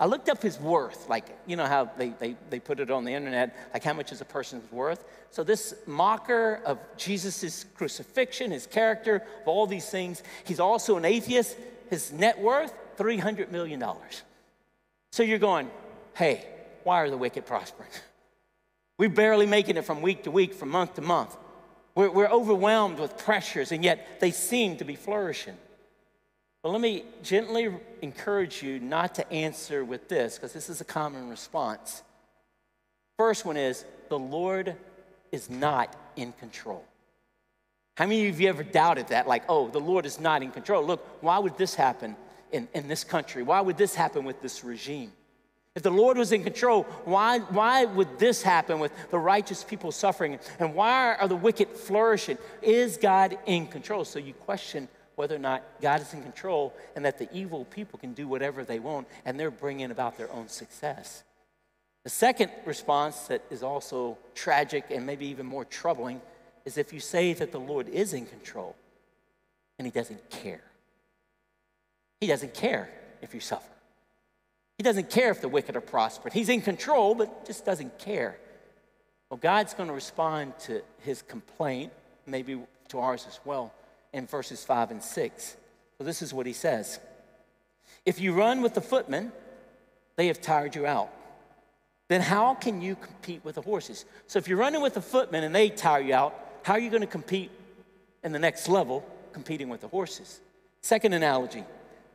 I looked up his worth, like, you know how they, they, they put it on the internet, like how much is a person's worth. So this mocker of Jesus' crucifixion, his character, of all these things, he's also an atheist. His net worth, three hundred million dollars. So you're going, hey, why are the wicked prospering? We're barely making it from week to week, from month to month. We're, we're overwhelmed with pressures, and yet they seem to be flourishing. Well, let me gently encourage you not to answer with this, because this is a common response. First one is, the Lord is not in control. How many of you ever doubted that? Like, oh, the Lord is not in control. Look, why would this happen in, in this country? Why would this happen with this regime? If the Lord was in control, why, why would this happen with the righteous people suffering? And why are the wicked flourishing? Is God in control? So you question whether or not God is in control and that the evil people can do whatever they want and they're bringing about their own success. The second response that is also tragic and maybe even more troubling is if you say that the Lord is in control and he doesn't care. He doesn't care if you suffer. He doesn't care if the wicked are prospered. He's in control, but just doesn't care. Well, God's going to respond to his complaint, maybe to ours as well, in verses five and six. So this is what he says. If you run with the footmen, they have tired you out. Then how can you compete with the horses? So if you're running with the footmen and they tire you out, how are you going to compete in the next level competing with the horses? Second analogy,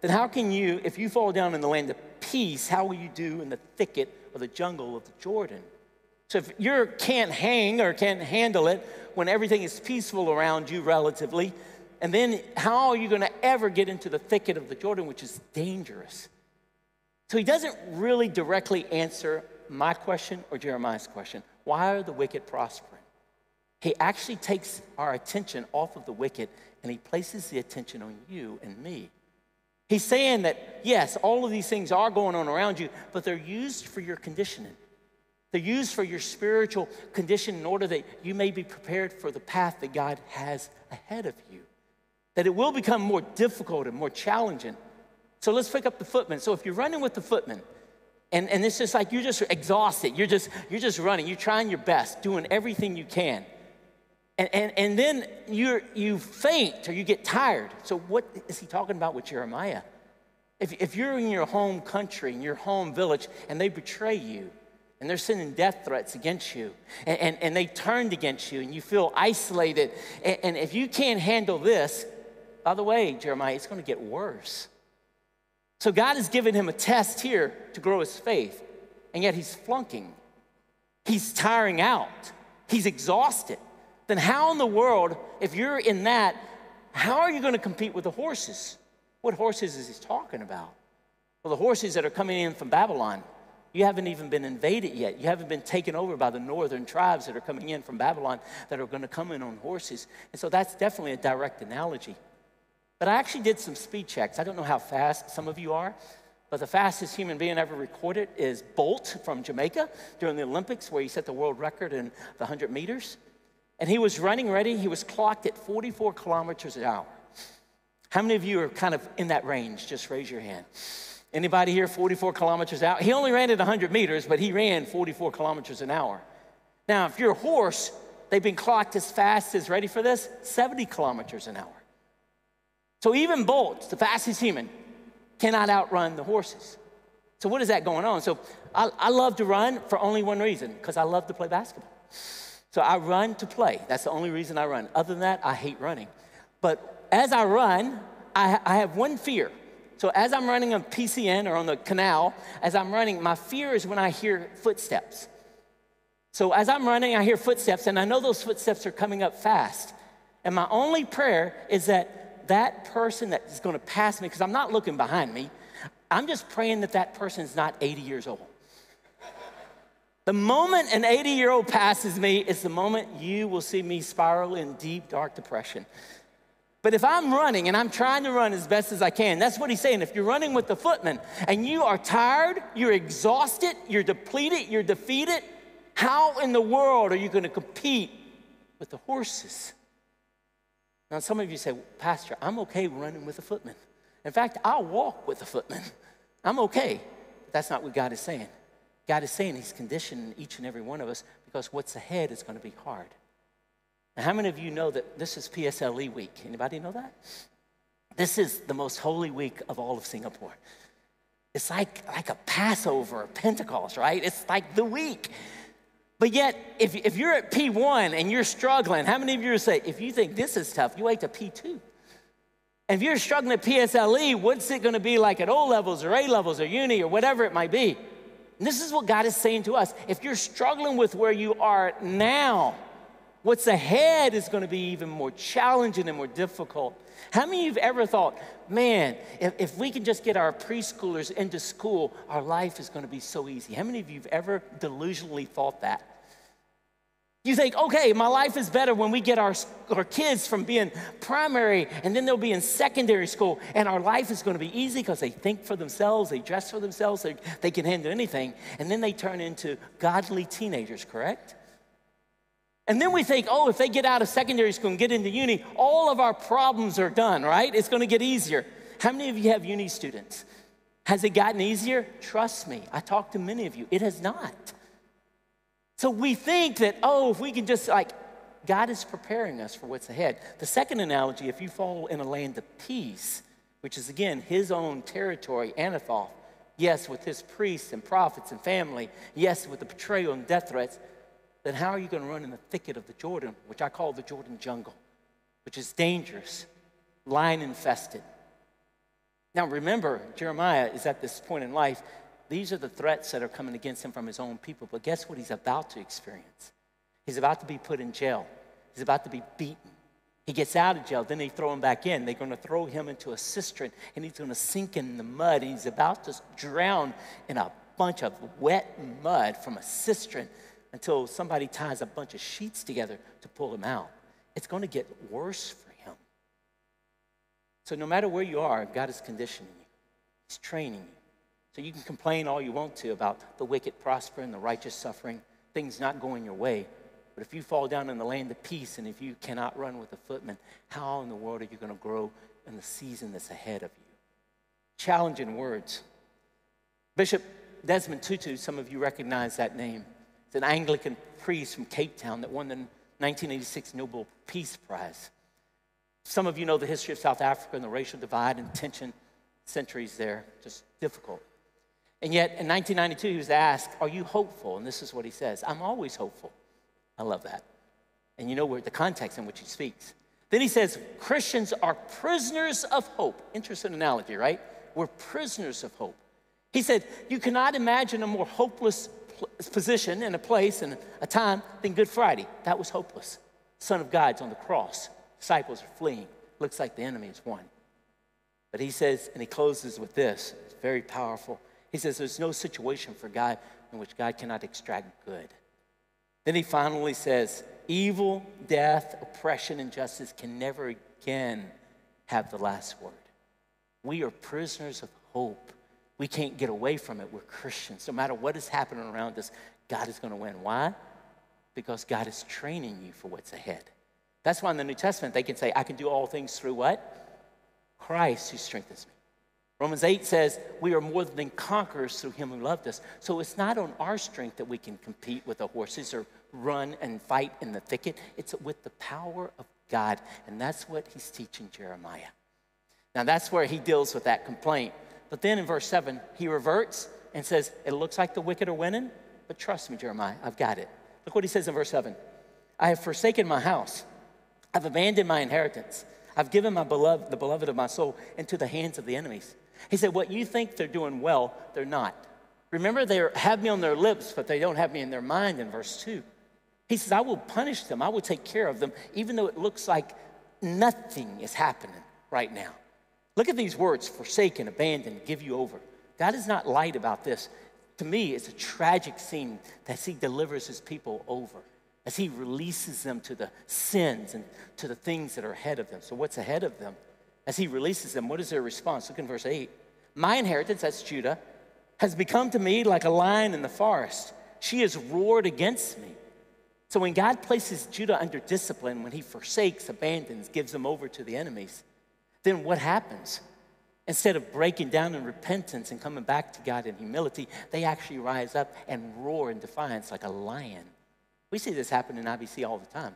then how can you, if you fall down in the land of peace, how will you do in the thicket or the jungle of the Jordan? So if you can't hang or can't handle it when everything is peaceful around you relatively, and then how are you going to ever get into the thicket of the Jordan, which is dangerous? So he doesn't really directly answer my question or Jeremiah's question. Why are the wicked prospering? He actually takes our attention off of the wicked and he places the attention on you and me. He's saying that, yes, all of these things are going on around you, but they're used for your conditioning. They're used for your spiritual condition in order that you may be prepared for the path that God has ahead of you. That it will become more difficult and more challenging. So let's pick up the footmen. So if you're running with the footmen, and, and it's just like you're just exhausted. You're just, you're just running. You're trying your best, doing everything you can. And, and, and then you're, you faint or you get tired. So what is he talking about with Jeremiah? If, if you're in your home country, in your home village, and they betray you, and they're sending death threats against you, and, and, and they turned against you, and you feel isolated, and, and if you can't handle this, by the way, Jeremiah, it's going to get worse. So God has given him a test here to grow his faith, and yet he's flunking. He's tiring out. He's exhausted. Then how in the world, if you're in that, how are you going to compete with the horses? What horses is he talking about? Well, the horses that are coming in from Babylon. You haven't even been invaded yet. You haven't been taken over by the northern tribes that are coming in from Babylon that are going to come in on horses. And so that's definitely a direct analogy. But I actually did some speed checks. I don't know how fast some of you are, but the fastest human being ever recorded is Bolt from Jamaica during the Olympics, where he set the world record in the one hundred meters. And he was running ready. He was clocked at forty-four kilometers an hour. How many of you are kind of in that range? Just raise your hand. Anybody here forty-four kilometers an hour? He only ran at one hundred meters, but he ran forty-four kilometers an hour. Now, if your horse, they've been clocked as fast as, ready for this, seventy kilometers an hour. So even Bolt, the fastest human, cannot outrun the horses. So what is that going on? So I, I love to run for only one reason, because I love to play basketball. So I run to play. That's the only reason I run. Other than that, I hate running. But as I run, I, I have one fear. So as I'm running on P C N or on the canal, as I'm running, my fear is when I hear footsteps. So as I'm running, I hear footsteps, and I know those footsteps are coming up fast. And my only prayer is that that person that is going to pass me, because I'm not looking behind me, I'm just praying that that person is not eighty years old. The moment an eighty-year-old passes me is the moment you will see me spiral in deep, dark depression. But if I'm running, and I'm trying to run as best as I can, that's what he's saying. If you're running with the footman, and you are tired, you're exhausted, you're depleted, you're defeated, how in the world are you going to compete with the horses? Now, some of you say, Pastor, I'm okay running with the footman. In fact, I'll walk with the footman. I'm okay. But that's not what God is saying. God is saying he's conditioning each and every one of us because what's ahead is going to be hard. Now, how many of you know that this is P S L E week? Anybody know that? This is the most holy week of all of Singapore. It's like, like a Passover, a Pentecost, right? It's like the week. But yet, if, if you're at P one and you're struggling, how many of you say, if you think this is tough, you wait to P two? And if you're struggling at P S L E, what's it going to be like at O levels or A levels or uni or whatever it might be? And this is what God is saying to us. If you're struggling with where you are now, what's ahead is going to be even more challenging and more difficult. How many of you have ever thought, man, if, if we can just get our preschoolers into school, our life is going to be so easy? How many of you have ever delusionally thought that? You think, okay, my life is better when we get our, our kids from being primary and then they'll be in secondary school and our life is going to be easy because they think for themselves, they dress for themselves, they, they can handle anything. And then they turn into godly teenagers, correct? And then we think, oh, if they get out of secondary school and get into uni, all of our problems are done, right? It's going to get easier. How many of you have uni students? Has it gotten easier? Trust me, I talked to many of you. It has not. So we think that, oh, if we can just, like, God is preparing us for what's ahead. The second analogy, if you fall in a land of peace, which is, again, his own territory, Anathoth, yes, with his priests and prophets and family, yes, with the betrayal and death threats, then how are you going to run in the thicket of the Jordan, which I call the Jordan jungle, which is dangerous, lion-infested? Now, remember, Jeremiah is at this point in life. These are the threats that are coming against him from his own people. But guess what he's about to experience? He's about to be put in jail. He's about to be beaten. He gets out of jail. Then they throw him back in. They're going to throw him into a cistern, and he's going to sink in the mud. He's about to drown in a bunch of wet mud from a cistern, until somebody ties a bunch of sheets together to pull him out. It's going to get worse for him. So no matter where you are, God is conditioning you. He's training you. So you can complain all you want to about the wicked prospering, the righteous suffering, things not going your way. But if you fall down in the land of peace and if you cannot run with the footman, how in the world are you going to grow in the season that's ahead of you? Challenging words. Bishop Desmond Tutu, some of you recognize that name. An Anglican priest from Cape Town that won the nineteen eighty-six Nobel Peace Prize. Some of you know the history of South Africa and the racial divide and tension, centuries there, just difficult. And yet in nineteen ninety-two, he was asked, are you hopeful? And this is what he says, I'm always hopeful. I love that. And you know where the context in which he speaks. Then he says, Christians are prisoners of hope. Interesting analogy, right? We're prisoners of hope. He said, you cannot imagine a more hopeless position and a place and a time than Good Friday. That was hopeless. Son of God's on the cross. Disciples are fleeing. Looks like the enemy is won. But he says, and he closes with this. It's very powerful. He says, there's no situation for God in which God cannot extract good. Then he finally says, evil, death, oppression, injustice can never again have the last word. We are prisoners of hope. We can't get away from it. We're Christians. No matter what is happening around us, God is going to win. Why? Because God is training you for what's ahead. That's why in the New Testament, they can say, I can do all things through what? Christ who strengthens me. Romans eight says, we are more than conquerors through him who loved us. So it's not on our strength that we can compete with the horses or run and fight in the thicket. It's with the power of God, and that's what he's teaching Jeremiah. Now, that's where he deals with that complaint. But then in verse seven, he reverts and says, it looks like the wicked are winning, but trust me, Jeremiah, I've got it. Look what he says in verse seven. I have forsaken my house. I've abandoned my inheritance. I've given my beloved, the beloved of my soul into the hands of the enemies. He said, what you think they're doing well, they're not. Remember, they have me on their lips, but they don't have me in their mind in verse two. He says, I will punish them. I will take care of them, even though it looks like nothing is happening right now. Look at these words, forsaken, abandoned, give you over. God is not light about this. To me, it's a tragic scene that he delivers his people over, as he releases them to the sins and to the things that are ahead of them. So what's ahead of them? As he releases them, what is their response? Look in verse eight. My inheritance, that's Judah, has become to me like a lion in the forest. She has roared against me. So when God places Judah under discipline, when he forsakes, abandons, gives them over to the enemies, then what happens? Instead of breaking down in repentance and coming back to God in humility, they actually rise up and roar in defiance like a lion. We see this happen in I B C all the time.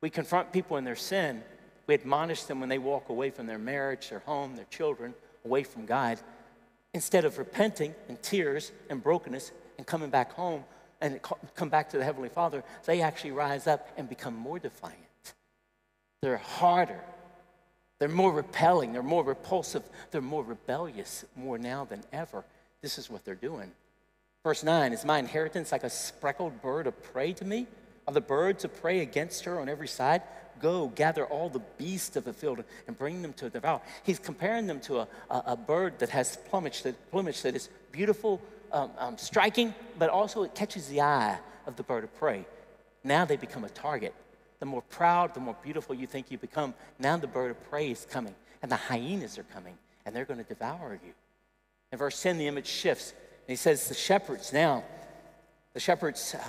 We confront people in their sin. We admonish them when they walk away from their marriage, their home, their children, away from God. Instead of repenting in tears and brokenness and coming back home and come back to the Heavenly Father, they actually rise up and become more defiant. They're harder. They're more repelling. They're more repulsive. They're more rebellious more now than ever. This is what they're doing. Verse nine, is my inheritance like a speckled bird of prey to me? Are the birds of prey against her on every side? Go, gather all the beasts of the field and bring them to devour. He's comparing them to a, a, a bird that has plumage that, plumage that is beautiful, um, um, striking, but also it catches the eye of the bird of prey. Now they become a target. The more proud, the more beautiful you think you become, now the bird of prey is coming, and the hyenas are coming, and they're going to devour you. In verse ten, the image shifts. And he says, the shepherds now, the shepherds, uh,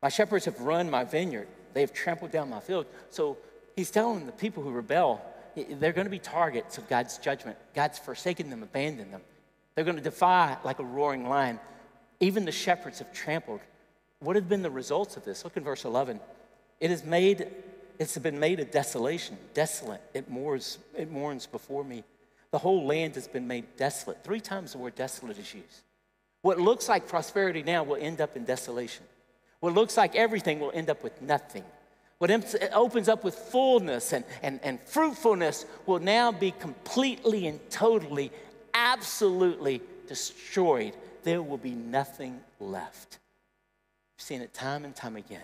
my shepherds have run my vineyard. They have trampled down my field. So he's telling the people who rebel, they're going to be targets of God's judgment. God's forsaken them, abandoned them. They're going to defy like a roaring lion. Even the shepherds have trampled. What have been the results of this? Look in verse eleven. It is made, it's been made a desolation, desolate. It mourns, it mourns before me. The whole land has been made desolate. Three times the word desolate is used. What looks like prosperity now will end up in desolation. What looks like everything will end up with nothing. What opens up with fullness and, and, and fruitfulness will now be completely and totally, absolutely destroyed. There will be nothing left. We've seen it time and time again.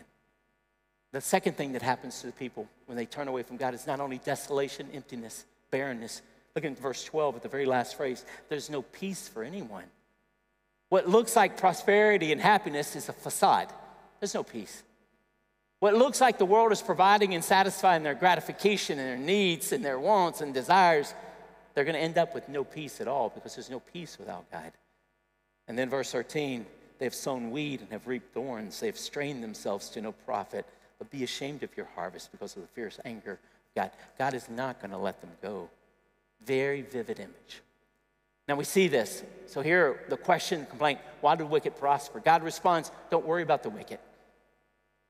The second thing that happens to the people when they turn away from God is not only desolation, emptiness, barrenness. Look at verse twelve at the very last phrase. There's no peace for anyone. What looks like prosperity and happiness is a facade. There's no peace. What looks like the world is providing and satisfying their gratification and their needs and their wants and desires, they're going to end up with no peace at all because there's no peace without God. And then verse thirteen, they have sown weed and have reaped thorns. They have strained themselves to no profit. But be ashamed of your harvest because of the fierce anger of God. God is not going to let them go. Very vivid image. Now we see this. So here, the question, the complaint, why do wicked prosper? God responds, don't worry about the wicked.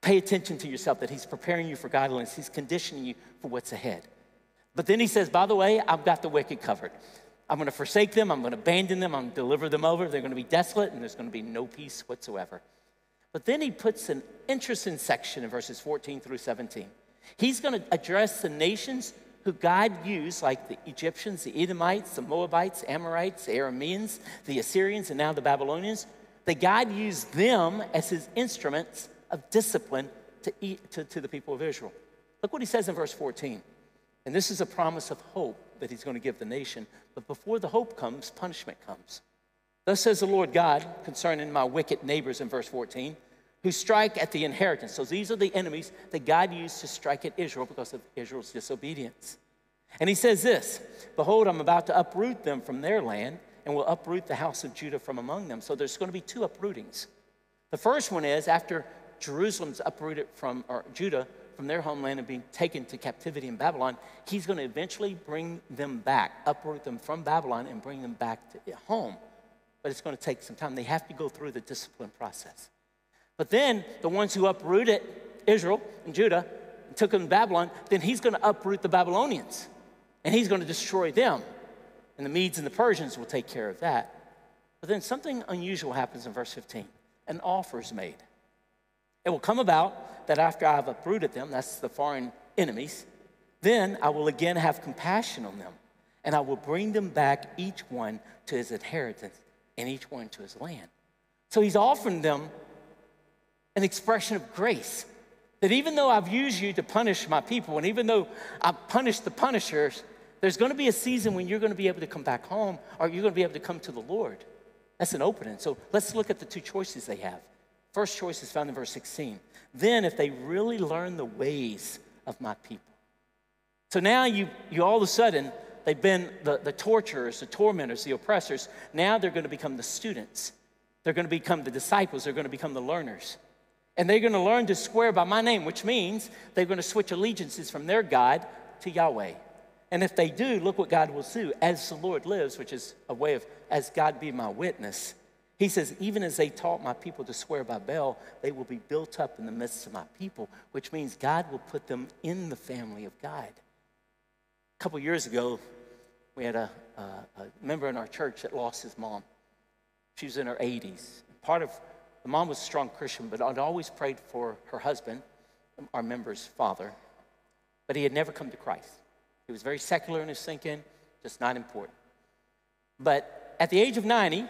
Pay attention to yourself that he's preparing you for godliness. He's conditioning you for what's ahead. But then he says, by the way, I've got the wicked covered. I'm going to forsake them. I'm going to abandon them. I'm going to deliver them over. They're going to be desolate, and there's going to be no peace whatsoever. But then he puts an interesting section in verses fourteen through seventeen. He's going to address the nations who God used, like the Egyptians, the Edomites, the Moabites, Amorites, the Arameans, the Assyrians, and now the Babylonians, that God used them as his instruments of discipline to, eat, to, to the people of Israel. Look what he says in verse fourteen. And this is a promise of hope that he's going to give the nation. But before the hope comes, punishment comes. Thus says the Lord God concerning my wicked neighbors in verse fourteen, who strike at the inheritance. So these are the enemies that God used to strike at Israel because of Israel's disobedience. And he says this, behold, I'm about to uproot them from their land and will uproot the house of Judah from among them. So there's going to be two uprootings. The first one is after Jerusalem's uprooted from or Judah from their homeland and being taken to captivity in Babylon, he's going to eventually bring them back, uproot them from Babylon and bring them back to home. But it's going to take some time. They have to go through the discipline process. But then the ones who uprooted Israel and Judah and took them to Babylon, then he's going to uproot the Babylonians, and he's going to destroy them. And the Medes and the Persians will take care of that. But then something unusual happens in verse fifteen. An offer is made. It will come about that after I have uprooted them, that's the foreign enemies, then I will again have compassion on them, and I will bring them back, each one to his inheritance and each one to his land. So he's offering them an expression of grace, that even though I've used you to punish my people, and even though I've punished the punishers, there's going to be a season when you're going to be able to come back home, or you're going to be able to come to the Lord. That's an opening. So let's look at the two choices they have. First choice is found in verse sixteen. Then if they really learn the ways of my people. So now you, you all of a sudden, they've been the, the torturers, the tormentors, the oppressors. Now they're going to become the students. They're going to become the disciples. They're going to become the learners. And they're going to learn to swear by my name, which means they're going to switch allegiances from their God to Yahweh. And if they do, look what God will do. As the Lord lives, which is a way of, as God be my witness. He says, even as they taught my people to swear by Baal, they will be built up in the midst of my people, which means God will put them in the family of God. A couple years ago, we had a, a, a member in our church that lost his mom. She was in her eighties. Part of, the mom was a strong Christian, but I'd always prayed for her husband, our member's father, but he had never come to Christ. He was very secular in his thinking, just not important. But at the age of ninety,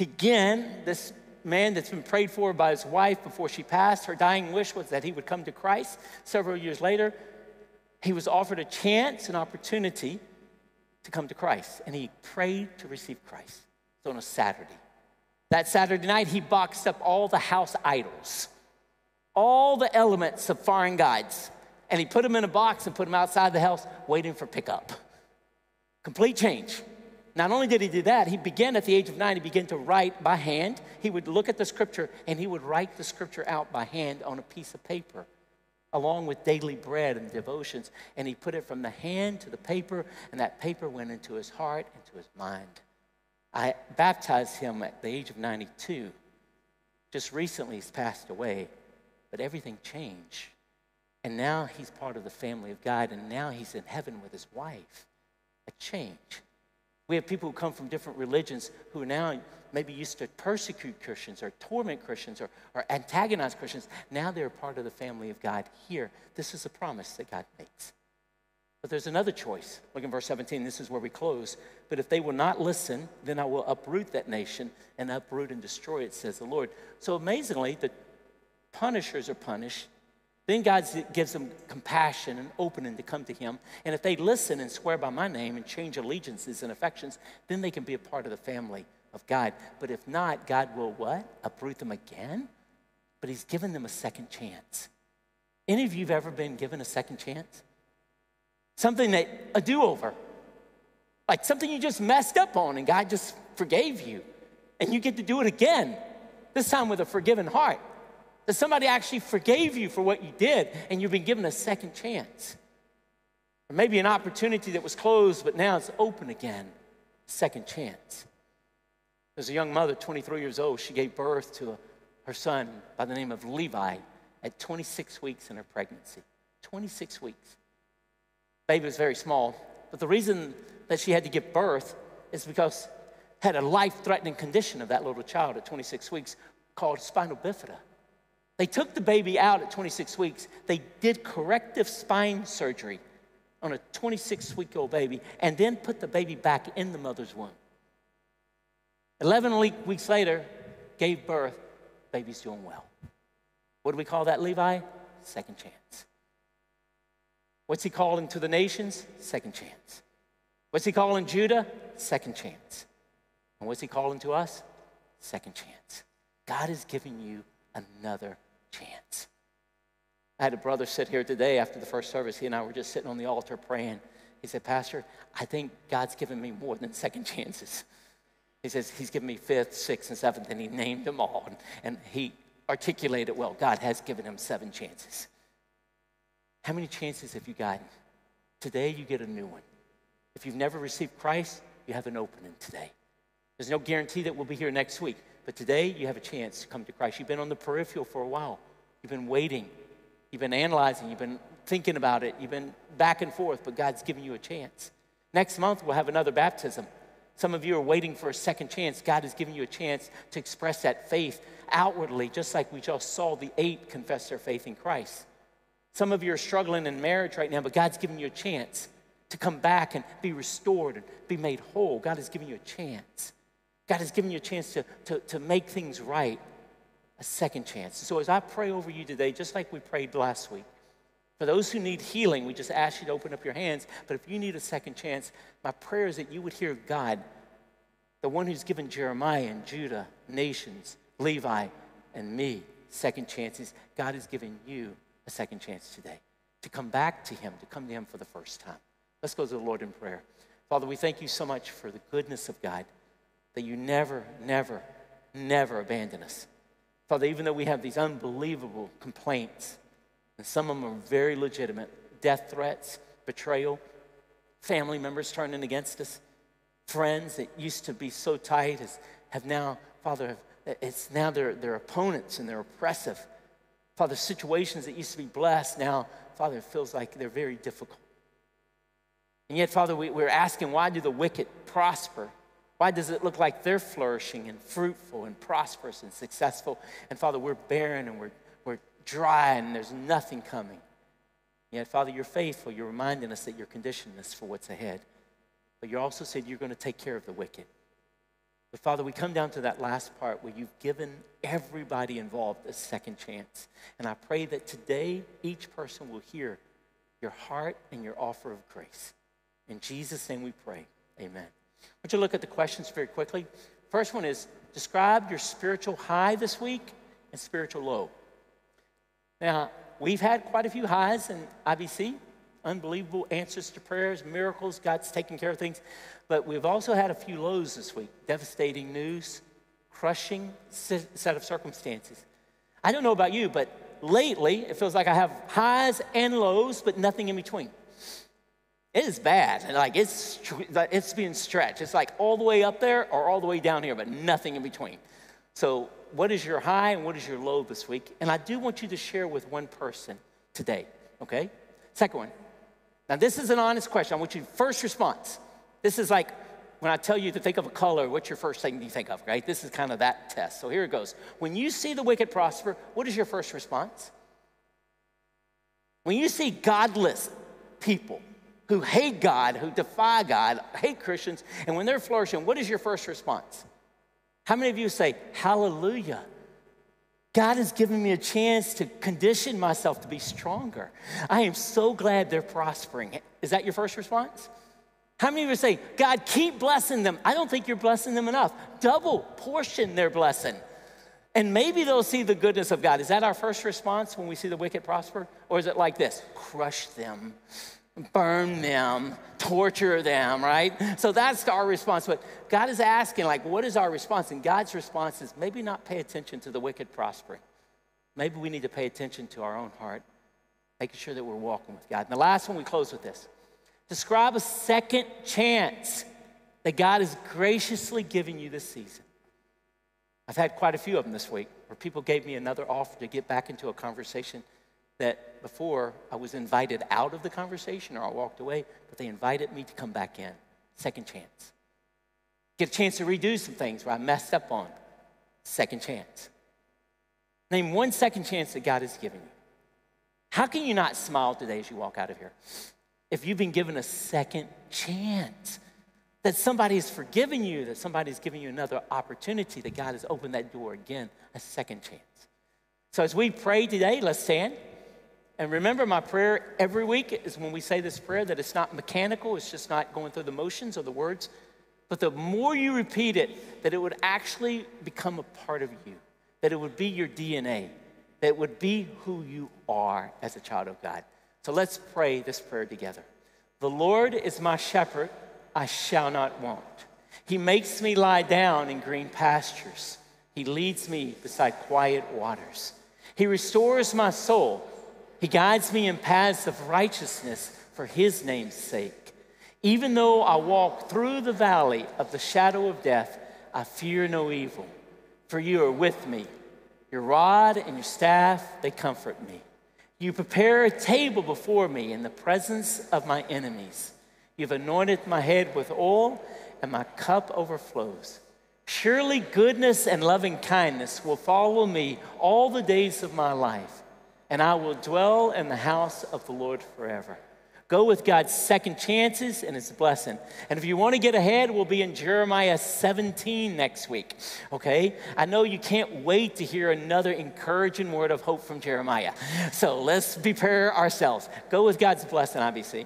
again, this man that's been prayed for by his wife before she passed, her dying wish was that he would come to Christ. Several years later, he was offered a chance, an opportunity to come to Christ, and he prayed to receive Christ. It's on a Saturday. That Saturday night, he boxed up all the house idols, all the elements of foreign gods, and he put them in a box and put them outside the house waiting for pickup. Complete change. Not only did he do that, he began at the age of nine, he began to write by hand. He would look at the scripture and he would write the scripture out by hand on a piece of paper, along with daily bread and devotions. And he put it from the hand to the paper, and that paper went into his heart, into his mind. I baptized him at the age of ninety-two. Just recently he's passed away, but everything changed. And now he's part of the family of God, and now he's in heaven with his wife. A change. We have people who come from different religions who now maybe used to persecute Christians or torment Christians or, or antagonize Christians. Now they're part of the family of God here. This is a promise that God makes. But there's another choice. Look in verse seventeen. This is where we close. But if they will not listen, then I will uproot that nation and uproot and destroy it, says the Lord. So amazingly, the punishers are punished. Then God gives them compassion and opening to come to him. And if they listen and swear by my name and change allegiances and affections, then they can be a part of the family of God. But if not, God will what? Uproot them again? But he's given them a second chance. Any of you have ever been given a second chance? Something that, a do-over. Like something you just messed up on and God just forgave you. And you get to do it again, this time with a forgiven heart. That somebody actually forgave you for what you did, and you've been given a second chance. Or maybe an opportunity that was closed, but now it's open again. Second chance. There's a young mother, twenty-three years old. She gave birth to a, her son by the name of Levi at twenty-six weeks in her pregnancy. twenty-six weeks. The baby was very small, but the reason that she had to give birth is because had a life-threatening condition of that little child at twenty-six weeks called spinal bifida. They took the baby out at twenty-six weeks. They did corrective spine surgery on a twenty-six-week-old baby and then put the baby back in the mother's womb. eleven weeks later, gave birth. Baby's doing well. What do we call that, Levi? Second chance. What's he calling to the nations? Second chance. What's he calling Judah? Second chance. And what's he calling to us? Second chance. God is giving you another chance. I had a brother sit here today after the first service. He and I were just sitting on the altar praying. He said, Pastor, I think God's given me more than second chances. He says, he's given me fifth, sixth, and seventh, and he named them all. And, and he articulated, well, God has given him seven chances. How many chances have you gotten? Today, you get a new one. If you've never received Christ, you have an opening today. There's no guarantee that we'll be here next week. But today, you have a chance to come to Christ. You've been on the peripheral for a while. You've been waiting. You've been analyzing. You've been thinking about it. You've been back and forth, but God's given you a chance. Next month, we'll have another baptism. Some of you are waiting for a second chance. God has given you a chance to express that faith outwardly, just like we just saw the eight confess their faith in Christ. Some of you are struggling in marriage right now, but God's given you a chance to come back and be restored and be made whole. God has given you a chance. God has given you a chance to, to, to make things right, a second chance. So as I pray over you today, just like we prayed last week, for those who need healing, we just ask you to open up your hands. But if you need a second chance, my prayer is that you would hear God, the one who's given Jeremiah and Judah, nations, Levi, and me second chances. God has given you a second chance today to come back to him, to come to him for the first time. Let's go to the Lord in prayer. Father, we thank you so much for the goodness of God, that you never, never, never abandon us. Father, even though we have these unbelievable complaints, and some of them are very legitimate, death threats, betrayal, family members turning against us, friends that used to be so tight have now, Father, it's now their, their opponents and they're oppressive. Father, situations that used to be blessed now, Father, it feels like they're very difficult. And yet, Father, we, we're asking, why do the wicked prosper? Why does it look like they're flourishing and fruitful and prosperous and successful? And Father, we're barren and we're, we're dry and there's nothing coming. Yet, Father, you're faithful. You're reminding us that you're conditioning us for what's ahead. But you also said you're going to take care of the wicked. But Father, we come down to that last part where you've given everybody involved a second chance. And I pray that today each person will hear your heart and your offer of grace. In Jesus' name we pray, amen. I want you to look at the questions very quickly. First one is, describe your spiritual high this week and spiritual low. Now, we've had quite a few highs in I B C, unbelievable answers to prayers, miracles, God's taking care of things. But we've also had a few lows this week, devastating news, crushing set of circumstances. I don't know about you, but lately it feels like I have highs and lows, but nothing in between. It is bad, and like it's it's being stretched. It's like all the way up there or all the way down here, but nothing in between. So what is your high and what is your low this week? And I do want you to share with one person today, okay? Second one. Now, this is an honest question. I want your first response. This is like when I tell you to think of a color, what's your first thing you think of, right? This is kind of that test. So here it goes. When you see the wicked prosper, what is your first response? When you see godless people, who hate God, who defy God, hate Christians, and when they're flourishing, what is your first response? How many of you say, hallelujah, God has given me a chance to condition myself to be stronger. I am so glad they're prospering. Is that your first response? How many of you say, God, keep blessing them. I don't think you're blessing them enough. Double portion their blessing. And maybe they'll see the goodness of God. Is that our first response when we see the wicked prosper? Or is it like this, crush them, burn them, torture them, right? So that's our response. But God is asking, like, what is our response? And God's response is maybe not pay attention to the wicked prospering. Maybe we need to pay attention to our own heart, making sure that we're walking with God. And the last one, we close with this. Describe a second chance that God is graciously giving you this season. I've had quite a few of them this week where people gave me another offer to get back into a conversation that before I was invited out of the conversation or I walked away, but they invited me to come back in. Second chance. Get a chance to redo some things where I messed up on. Second chance. Name one second chance that God has given you. How can you not smile today as you walk out of here? If you've been given a second chance, that somebody has forgiven you, that somebody's given you another opportunity, that God has opened that door again, a second chance. So as we pray today, let's stand. And remember, my prayer every week is when we say this prayer that it's not mechanical, it's just not going through the motions or the words, but the more you repeat it, that it would actually become a part of you, that it would be your D N A, that it would be who you are as a child of God. So let's pray this prayer together. The Lord is my shepherd, I shall not want. He makes me lie down in green pastures. He leads me beside quiet waters. He restores my soul. He guides me in paths of righteousness for his name's sake. Even though I walk through the valley of the shadow of death, I fear no evil, for you are with me. Your rod and your staff, they comfort me. You prepare a table before me in the presence of my enemies. You've anointed my head with oil, and my cup overflows. Surely goodness and loving kindness will follow me all the days of my life, and I will dwell in the house of the Lord forever. Go with God's second chances and his blessing. And if you want to get ahead, we'll be in Jeremiah seventeen next week, okay? I know you can't wait to hear another encouraging word of hope from Jeremiah. So let's prepare ourselves. Go with God's blessing, I B C.